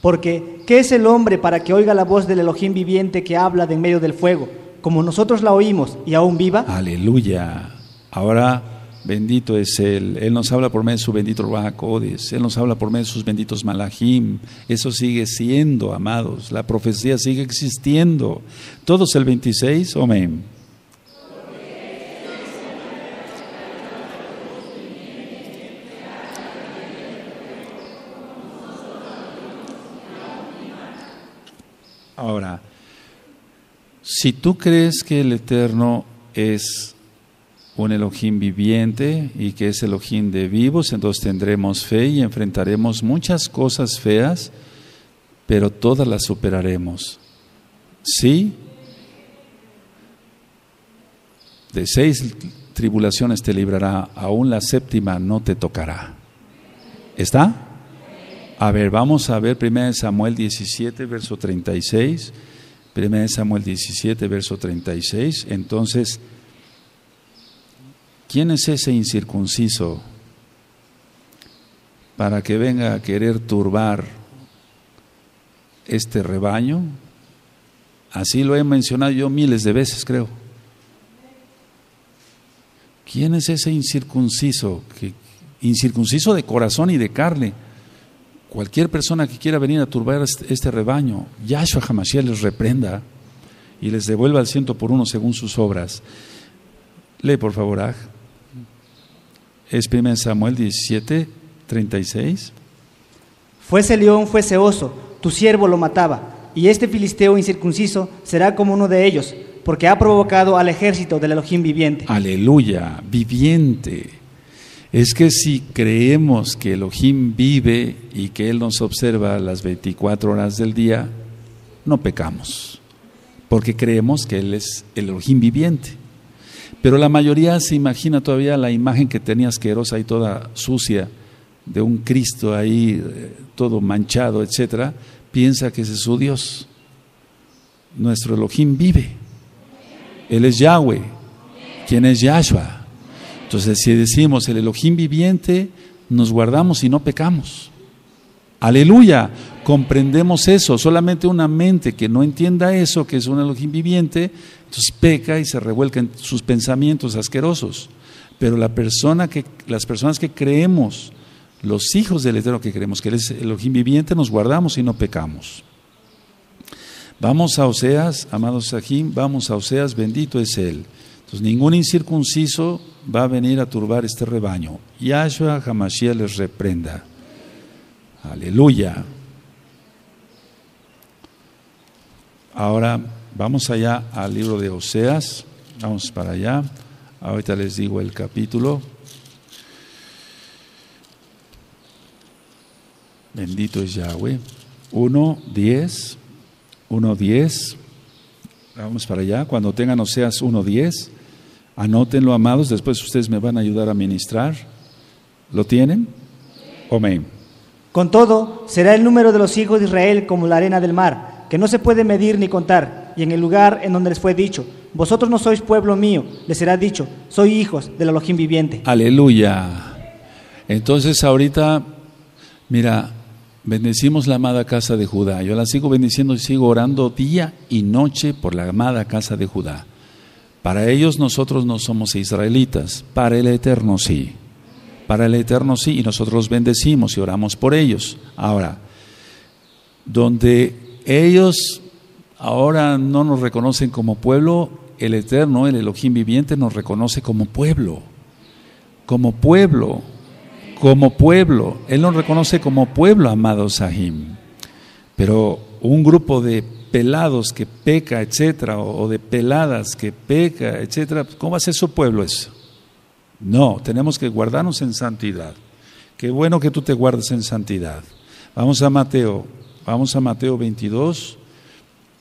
Porque, ¿qué es el hombre para que oiga la voz del Elohim viviente que habla de en medio del fuego? Como nosotros la oímos y aún viva. Aleluya. Ahora... bendito es Él. Él nos habla por medio de su bendito Ruach HaKodesh. Él nos habla por medio de sus benditos Malahim. Eso sigue siendo, amados. La profecía sigue existiendo. Todos el veintiséis. Amén. Ahora, si tú crees que el Eterno es un Elohim viviente y que es Elohim de vivos, entonces tendremos fe y enfrentaremos muchas cosas feas, pero todas las superaremos. ¿Sí? De seis tribulaciones te librará, aún la séptima no te tocará. ¿Está? A ver, vamos a ver primera de Samuel diecisiete, verso treinta y seis. primera de Samuel diecisiete, verso treinta y seis. Entonces, ¿quién es ese incircunciso para que venga a querer turbar este rebaño? Así lo he mencionado yo miles de veces, creo. ¿Quién es ese incircunciso? Que, incircunciso de corazón y de carne. Cualquier persona que quiera venir a turbar este rebaño, Yahshua Hamashiach les reprenda y les devuelva al ciento por uno según sus obras. Lee, por favor, Aj. Es primera de Samuel diecisiete, treinta y seis. Fuese león, fuese oso, tu siervo lo mataba, y este filisteo incircunciso será como uno de ellos, porque ha provocado al ejército del Elohim viviente. Aleluya, viviente. Es que si creemos que Elohim vive y que Él nos observa las veinticuatro horas del día, no pecamos, porque creemos que Él es el Elohim viviente. Pero la mayoría se imagina todavía la imagen que tenía asquerosa y toda sucia, de un Cristo ahí, todo manchado, etcétera. Piensa que ese es su Dios. Nuestro Elohim vive. Él es Yahweh, quien es Yahshua. Entonces, si decimos el Elohim viviente, nos guardamos y no pecamos. Aleluya, comprendemos eso. Solamente una mente que no entienda eso, que es un Elohim viviente, entonces peca y se revuelca en sus pensamientos asquerosos. Pero la persona que, las personas que creemos los hijos del Eterno que queremos, que Él es Elohim viviente, nos guardamos y no pecamos. Vamos a Oseas, amados Sahim, vamos a Oseas, bendito es Él. Entonces ningún incircunciso va a venir a turbar este rebaño. Yahshua Hamashiach les reprenda. Aleluya. Ahora vamos allá al libro de Oseas, vamos para allá, ahorita les digo el capítulo. Bendito es Yahweh. uno diez, uno diez, vamos para allá. Cuando tengan Oseas uno diez, anótenlo, amados, después ustedes me van a ayudar a ministrar. ¿Lo tienen? Amén. Con todo, será el número de los hijos de Israel como la arena del mar, que no se puede medir ni contar, y en el lugar en donde les fue dicho, vosotros no sois pueblo mío, les será dicho, soy hijos del Elohim viviente. Aleluya. Entonces ahorita, mira, bendecimos la amada casa de Judá. Yo la sigo bendiciendo y sigo orando día y noche por la amada casa de Judá. Para ellos nosotros no somos israelitas, para el Eterno sí. Para el Eterno sí, y nosotros los bendecimos y oramos por ellos. Ahora, donde ellos ahora no nos reconocen como pueblo, el Eterno, el Elohim viviente, nos reconoce como pueblo, como pueblo, como pueblo. Él nos reconoce como pueblo, amado Sahim. Pero un grupo de pelados que peca, etcétera, o de peladas que peca, etcétera, ¿cómo va a ser su pueblo eso? No, tenemos que guardarnos en santidad. Qué bueno que tú te guardes en santidad. Vamos a Mateo. Vamos a Mateo veintidós,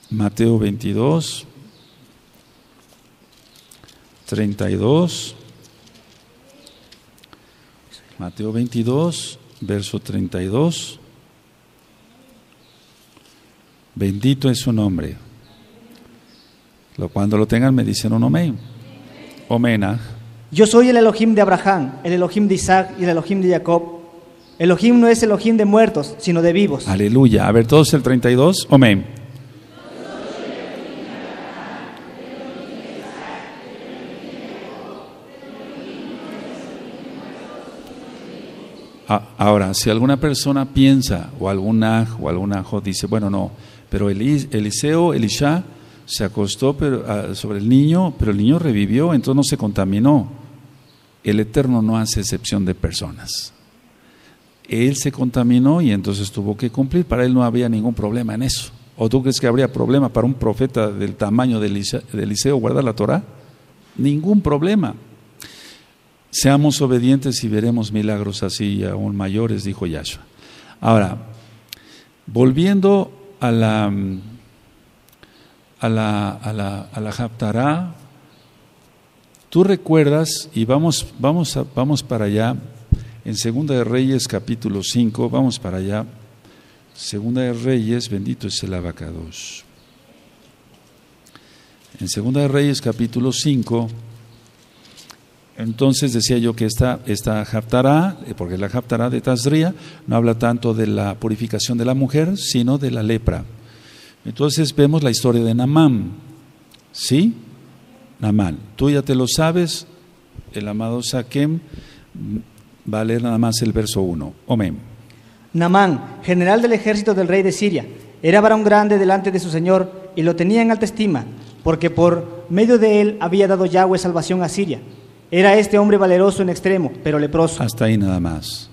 Mateo veintidós, treinta y dos, Mateo veintidós, verso treinta y dos. Bendito es su nombre. Cuando lo tengan me dicen un amén. Omena. Yo soy el Elohim de Abraham, el Elohim de Isaac y el Elohim de Jacob. Elohim no es Elohim de muertos, sino de vivos. Aleluya. A ver, todos el treinta y dos. Amén. Ah, ahora, si alguna persona piensa, o algún aj, o algún ajo, dice, bueno, no, pero Eliseo, Elisha, se acostó pero, ah, sobre el niño, pero el niño revivió, entonces no se contaminó. El Eterno no hace excepción de personas. Él se contaminó y entonces tuvo que cumplir. Para él no había ningún problema en eso. ¿O tú crees que habría problema para un profeta del tamaño de Eliseo guardar la Torah? Ningún problema. Seamos obedientes y veremos milagros así aún mayores, dijo Yahshua. Ahora, volviendo a la a la a la, a la Haftará, tú recuerdas, y vamos vamos a, vamos para allá. En Segunda de Reyes, capítulo cinco, vamos para allá. Segunda de Reyes, bendito es el Abacados. En Segunda de Reyes, capítulo cinco, entonces decía yo que esta, esta Haftará, porque la Haftará de Tazria no habla tanto de la purificación de la mujer, sino de la lepra. Entonces vemos la historia de Naamán, ¿sí? Naamán, tú ya te lo sabes, el amado Saquem. Va a leer nada más el verso uno. Amén. Naamán, general del ejército del rey de Siria, era varón grande delante de su señor y lo tenía en alta estima, porque por medio de él había dado Yahweh salvación a Siria. Era este hombre valeroso en extremo, pero leproso. Hasta ahí nada más.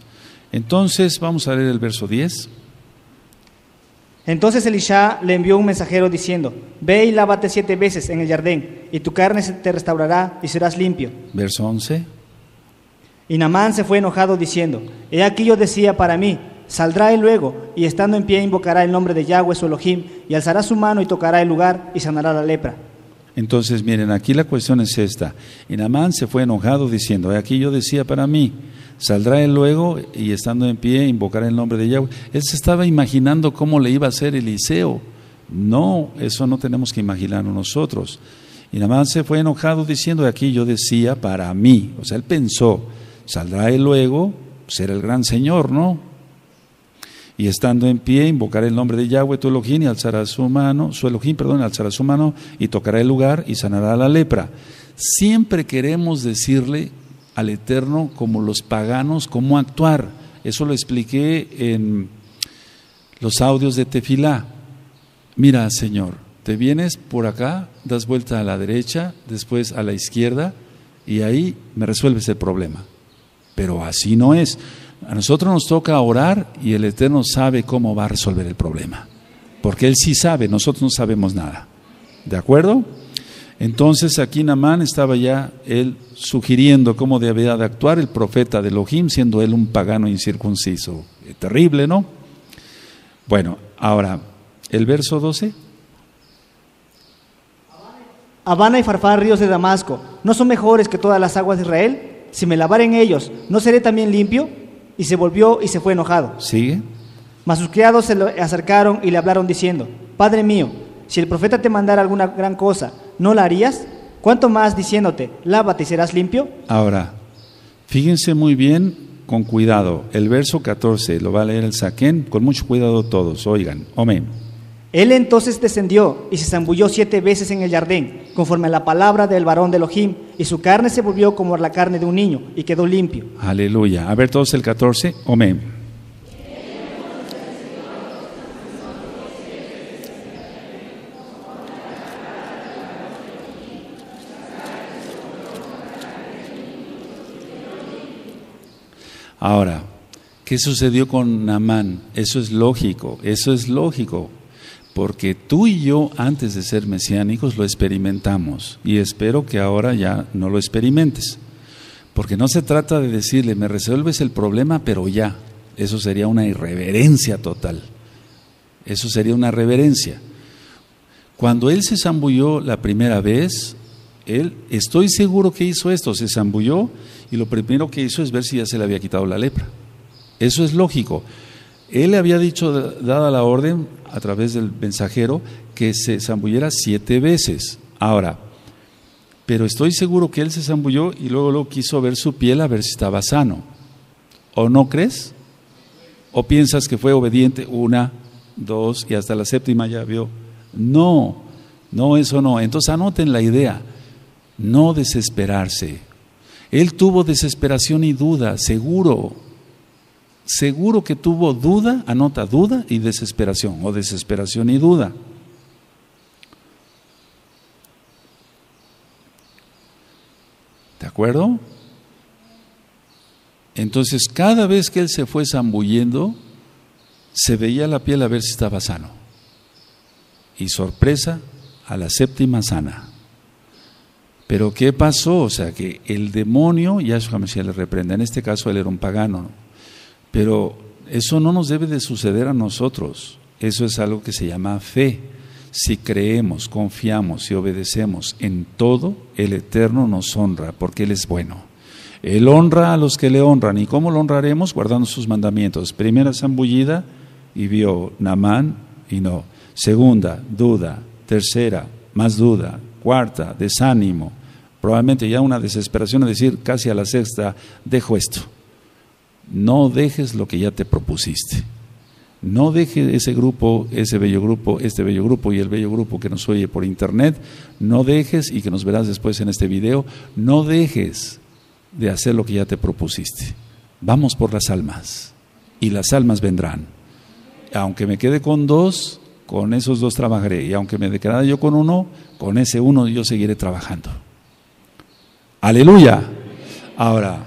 Entonces, vamos a leer el verso diez. Entonces Elisha le envió un mensajero diciendo, ve y lávate siete veces en el jardín, y tu carne se te restaurará y serás limpio. Verso once. Y Naamán se fue enojado diciendo, he aquí yo decía para mí, saldrá él luego, y estando en pie invocará el nombre de Yahweh su Elohim, y alzará su mano y tocará el lugar, y sanará la lepra. Entonces miren, aquí la cuestión es esta, y Naamán se fue enojado diciendo, he aquí yo decía para mí, saldrá él luego, y estando en pie invocará el nombre de Yahweh. Él se estaba imaginando cómo le iba a hacer Eliseo. No, eso no tenemos que imaginarnos nosotros. Y Naamán se fue enojado diciendo, he aquí yo decía para mí, o sea, él pensó, saldrá él luego, será el gran Señor, ¿no? Y estando en pie, invocará el nombre de Yahweh, tu Elohim, y alzará su mano, su Elohim, perdón, alzará su mano, y tocará el lugar, y sanará la lepra. Siempre queremos decirle al Eterno, como los paganos, cómo actuar. Eso lo expliqué en los audios de Tefilá. Mira, Señor, te vienes por acá, das vuelta a la derecha, después a la izquierda, y ahí me resuelves el problema. Pero así no es. A nosotros nos toca orar y el Eterno sabe cómo va a resolver el problema. Porque Él sí sabe, nosotros no sabemos nada. ¿De acuerdo? Entonces aquí Naamán estaba ya él sugiriendo cómo debía de actuar el profeta de Elohim, siendo él un pagano incircunciso. Terrible, ¿no? Bueno, ahora, el verso doce. Habana y Farfar, ríos de Damasco, ¿no son mejores que todas las aguas de Israel? Si me lavaren ellos, ¿no seré también limpio? Y se volvió y se fue enojado. Sigue. Mas sus criados se le acercaron y le hablaron diciendo: Padre mío, si el profeta te mandara alguna gran cosa, ¿no la harías? ¿Cuánto más diciéndote, lávate y serás limpio? Ahora, fíjense muy bien, con cuidado. El verso catorce, lo va a leer el Saquén, con mucho cuidado todos, oigan. Amén. Él entonces descendió y se zambulló siete veces en el jardín, conforme a la palabra del varón de Elohim, y su carne se volvió como la carne de un niño, y quedó limpio. Aleluya. A ver todos el catorce. Amén. Ahora, ¿qué sucedió con Naamán? Eso es lógico, eso es lógico. Porque tú y yo, antes de ser mesiánicos, lo experimentamos. Y espero que ahora ya no lo experimentes. Porque no se trata de decirle, me resuelves el problema, pero ya. Eso sería una irreverencia total. Eso sería una reverencia. Cuando él se zambulló la primera vez, él, estoy seguro que hizo esto. Se zambulló y lo primero que hizo es ver si ya se le había quitado la lepra. Eso es lógico. Él le había dicho, dada la orden a través del mensajero, que se zambulliera siete veces. Ahora, pero estoy seguro que él se zambulló y luego lo quiso ver su piel a ver si estaba sano. ¿O no crees? ¿O piensas que fue obediente una, dos y hasta la séptima ya vio? No, no, eso no. Entonces anoten la idea, no desesperarse. Él tuvo desesperación y duda, seguro. Seguro que tuvo duda, anota duda y desesperación, o desesperación y duda. ¿De acuerdo? Entonces, cada vez que él se fue zambulliendo, se veía la piel a ver si estaba sano. Y sorpresa, a la séptima sana. ¿Pero qué pasó? O sea, que el demonio, Yahshua Hamashiach le reprende, en este caso él era un pagano, ¿no? Pero eso no nos debe de suceder a nosotros. Eso es algo que se llama fe. Si creemos, confiamos y obedecemos en todo, el Eterno nos honra porque Él es bueno. Él honra a los que le honran. ¿Y cómo lo honraremos? Guardando sus mandamientos. Primera zambullida y vio Naamán y no. Segunda, duda. Tercera, más duda. Cuarta, desánimo. Probablemente ya una desesperación, es decir, casi a la sexta, dejo esto. No dejes lo que ya te propusiste. No dejes ese grupo, ese bello grupo, este bello grupo y el bello grupo que nos oye por internet. No dejes, y que nos verás después en este video, no dejes de hacer lo que ya te propusiste. Vamos por las almas, y las almas vendrán. Aunque me quede con dos, con esos dos trabajaré. Y aunque me quedara yo con uno, con ese uno yo seguiré trabajando. ¡Aleluya! Ahora,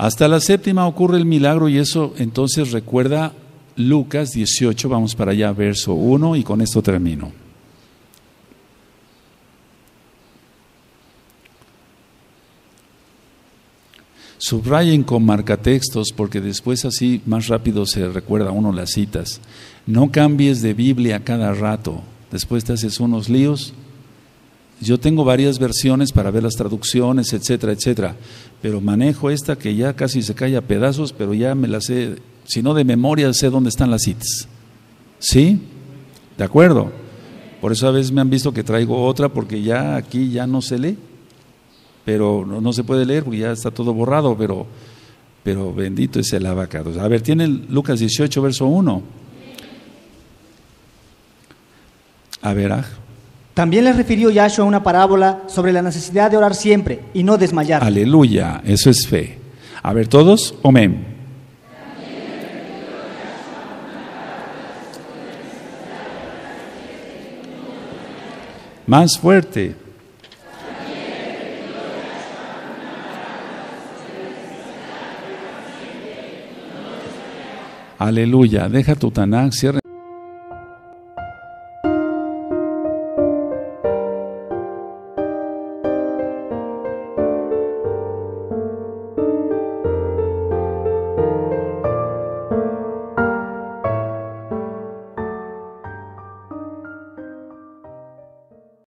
hasta la séptima ocurre el milagro, y eso entonces recuerda Lucas dieciocho, vamos para allá, verso uno, y con esto termino. Subrayen con marcatextos porque después así más rápido se recuerda uno las citas. No cambies de Biblia cada rato, después te haces unos líos. Yo tengo varias versiones para ver las traducciones, etcétera, etcétera. Pero manejo esta que ya casi se cae a pedazos, pero ya me la sé, si no de memoria, sé dónde están las citas. ¿Sí? ¿De acuerdo? Por eso a veces me han visto que traigo otra, porque ya aquí ya no se lee. Pero no, no se puede leer porque ya está todo borrado, pero, pero bendito es el HaKadosh. A ver, tiene Lucas dieciocho, verso uno. A ver, Aj. También les refirió Yahshua una parábola sobre la necesidad de orar siempre y no desmayar. Aleluya, eso es fe. A ver todos, amén. más fuerte. Aleluya. Deja tu Tanakh, cierra.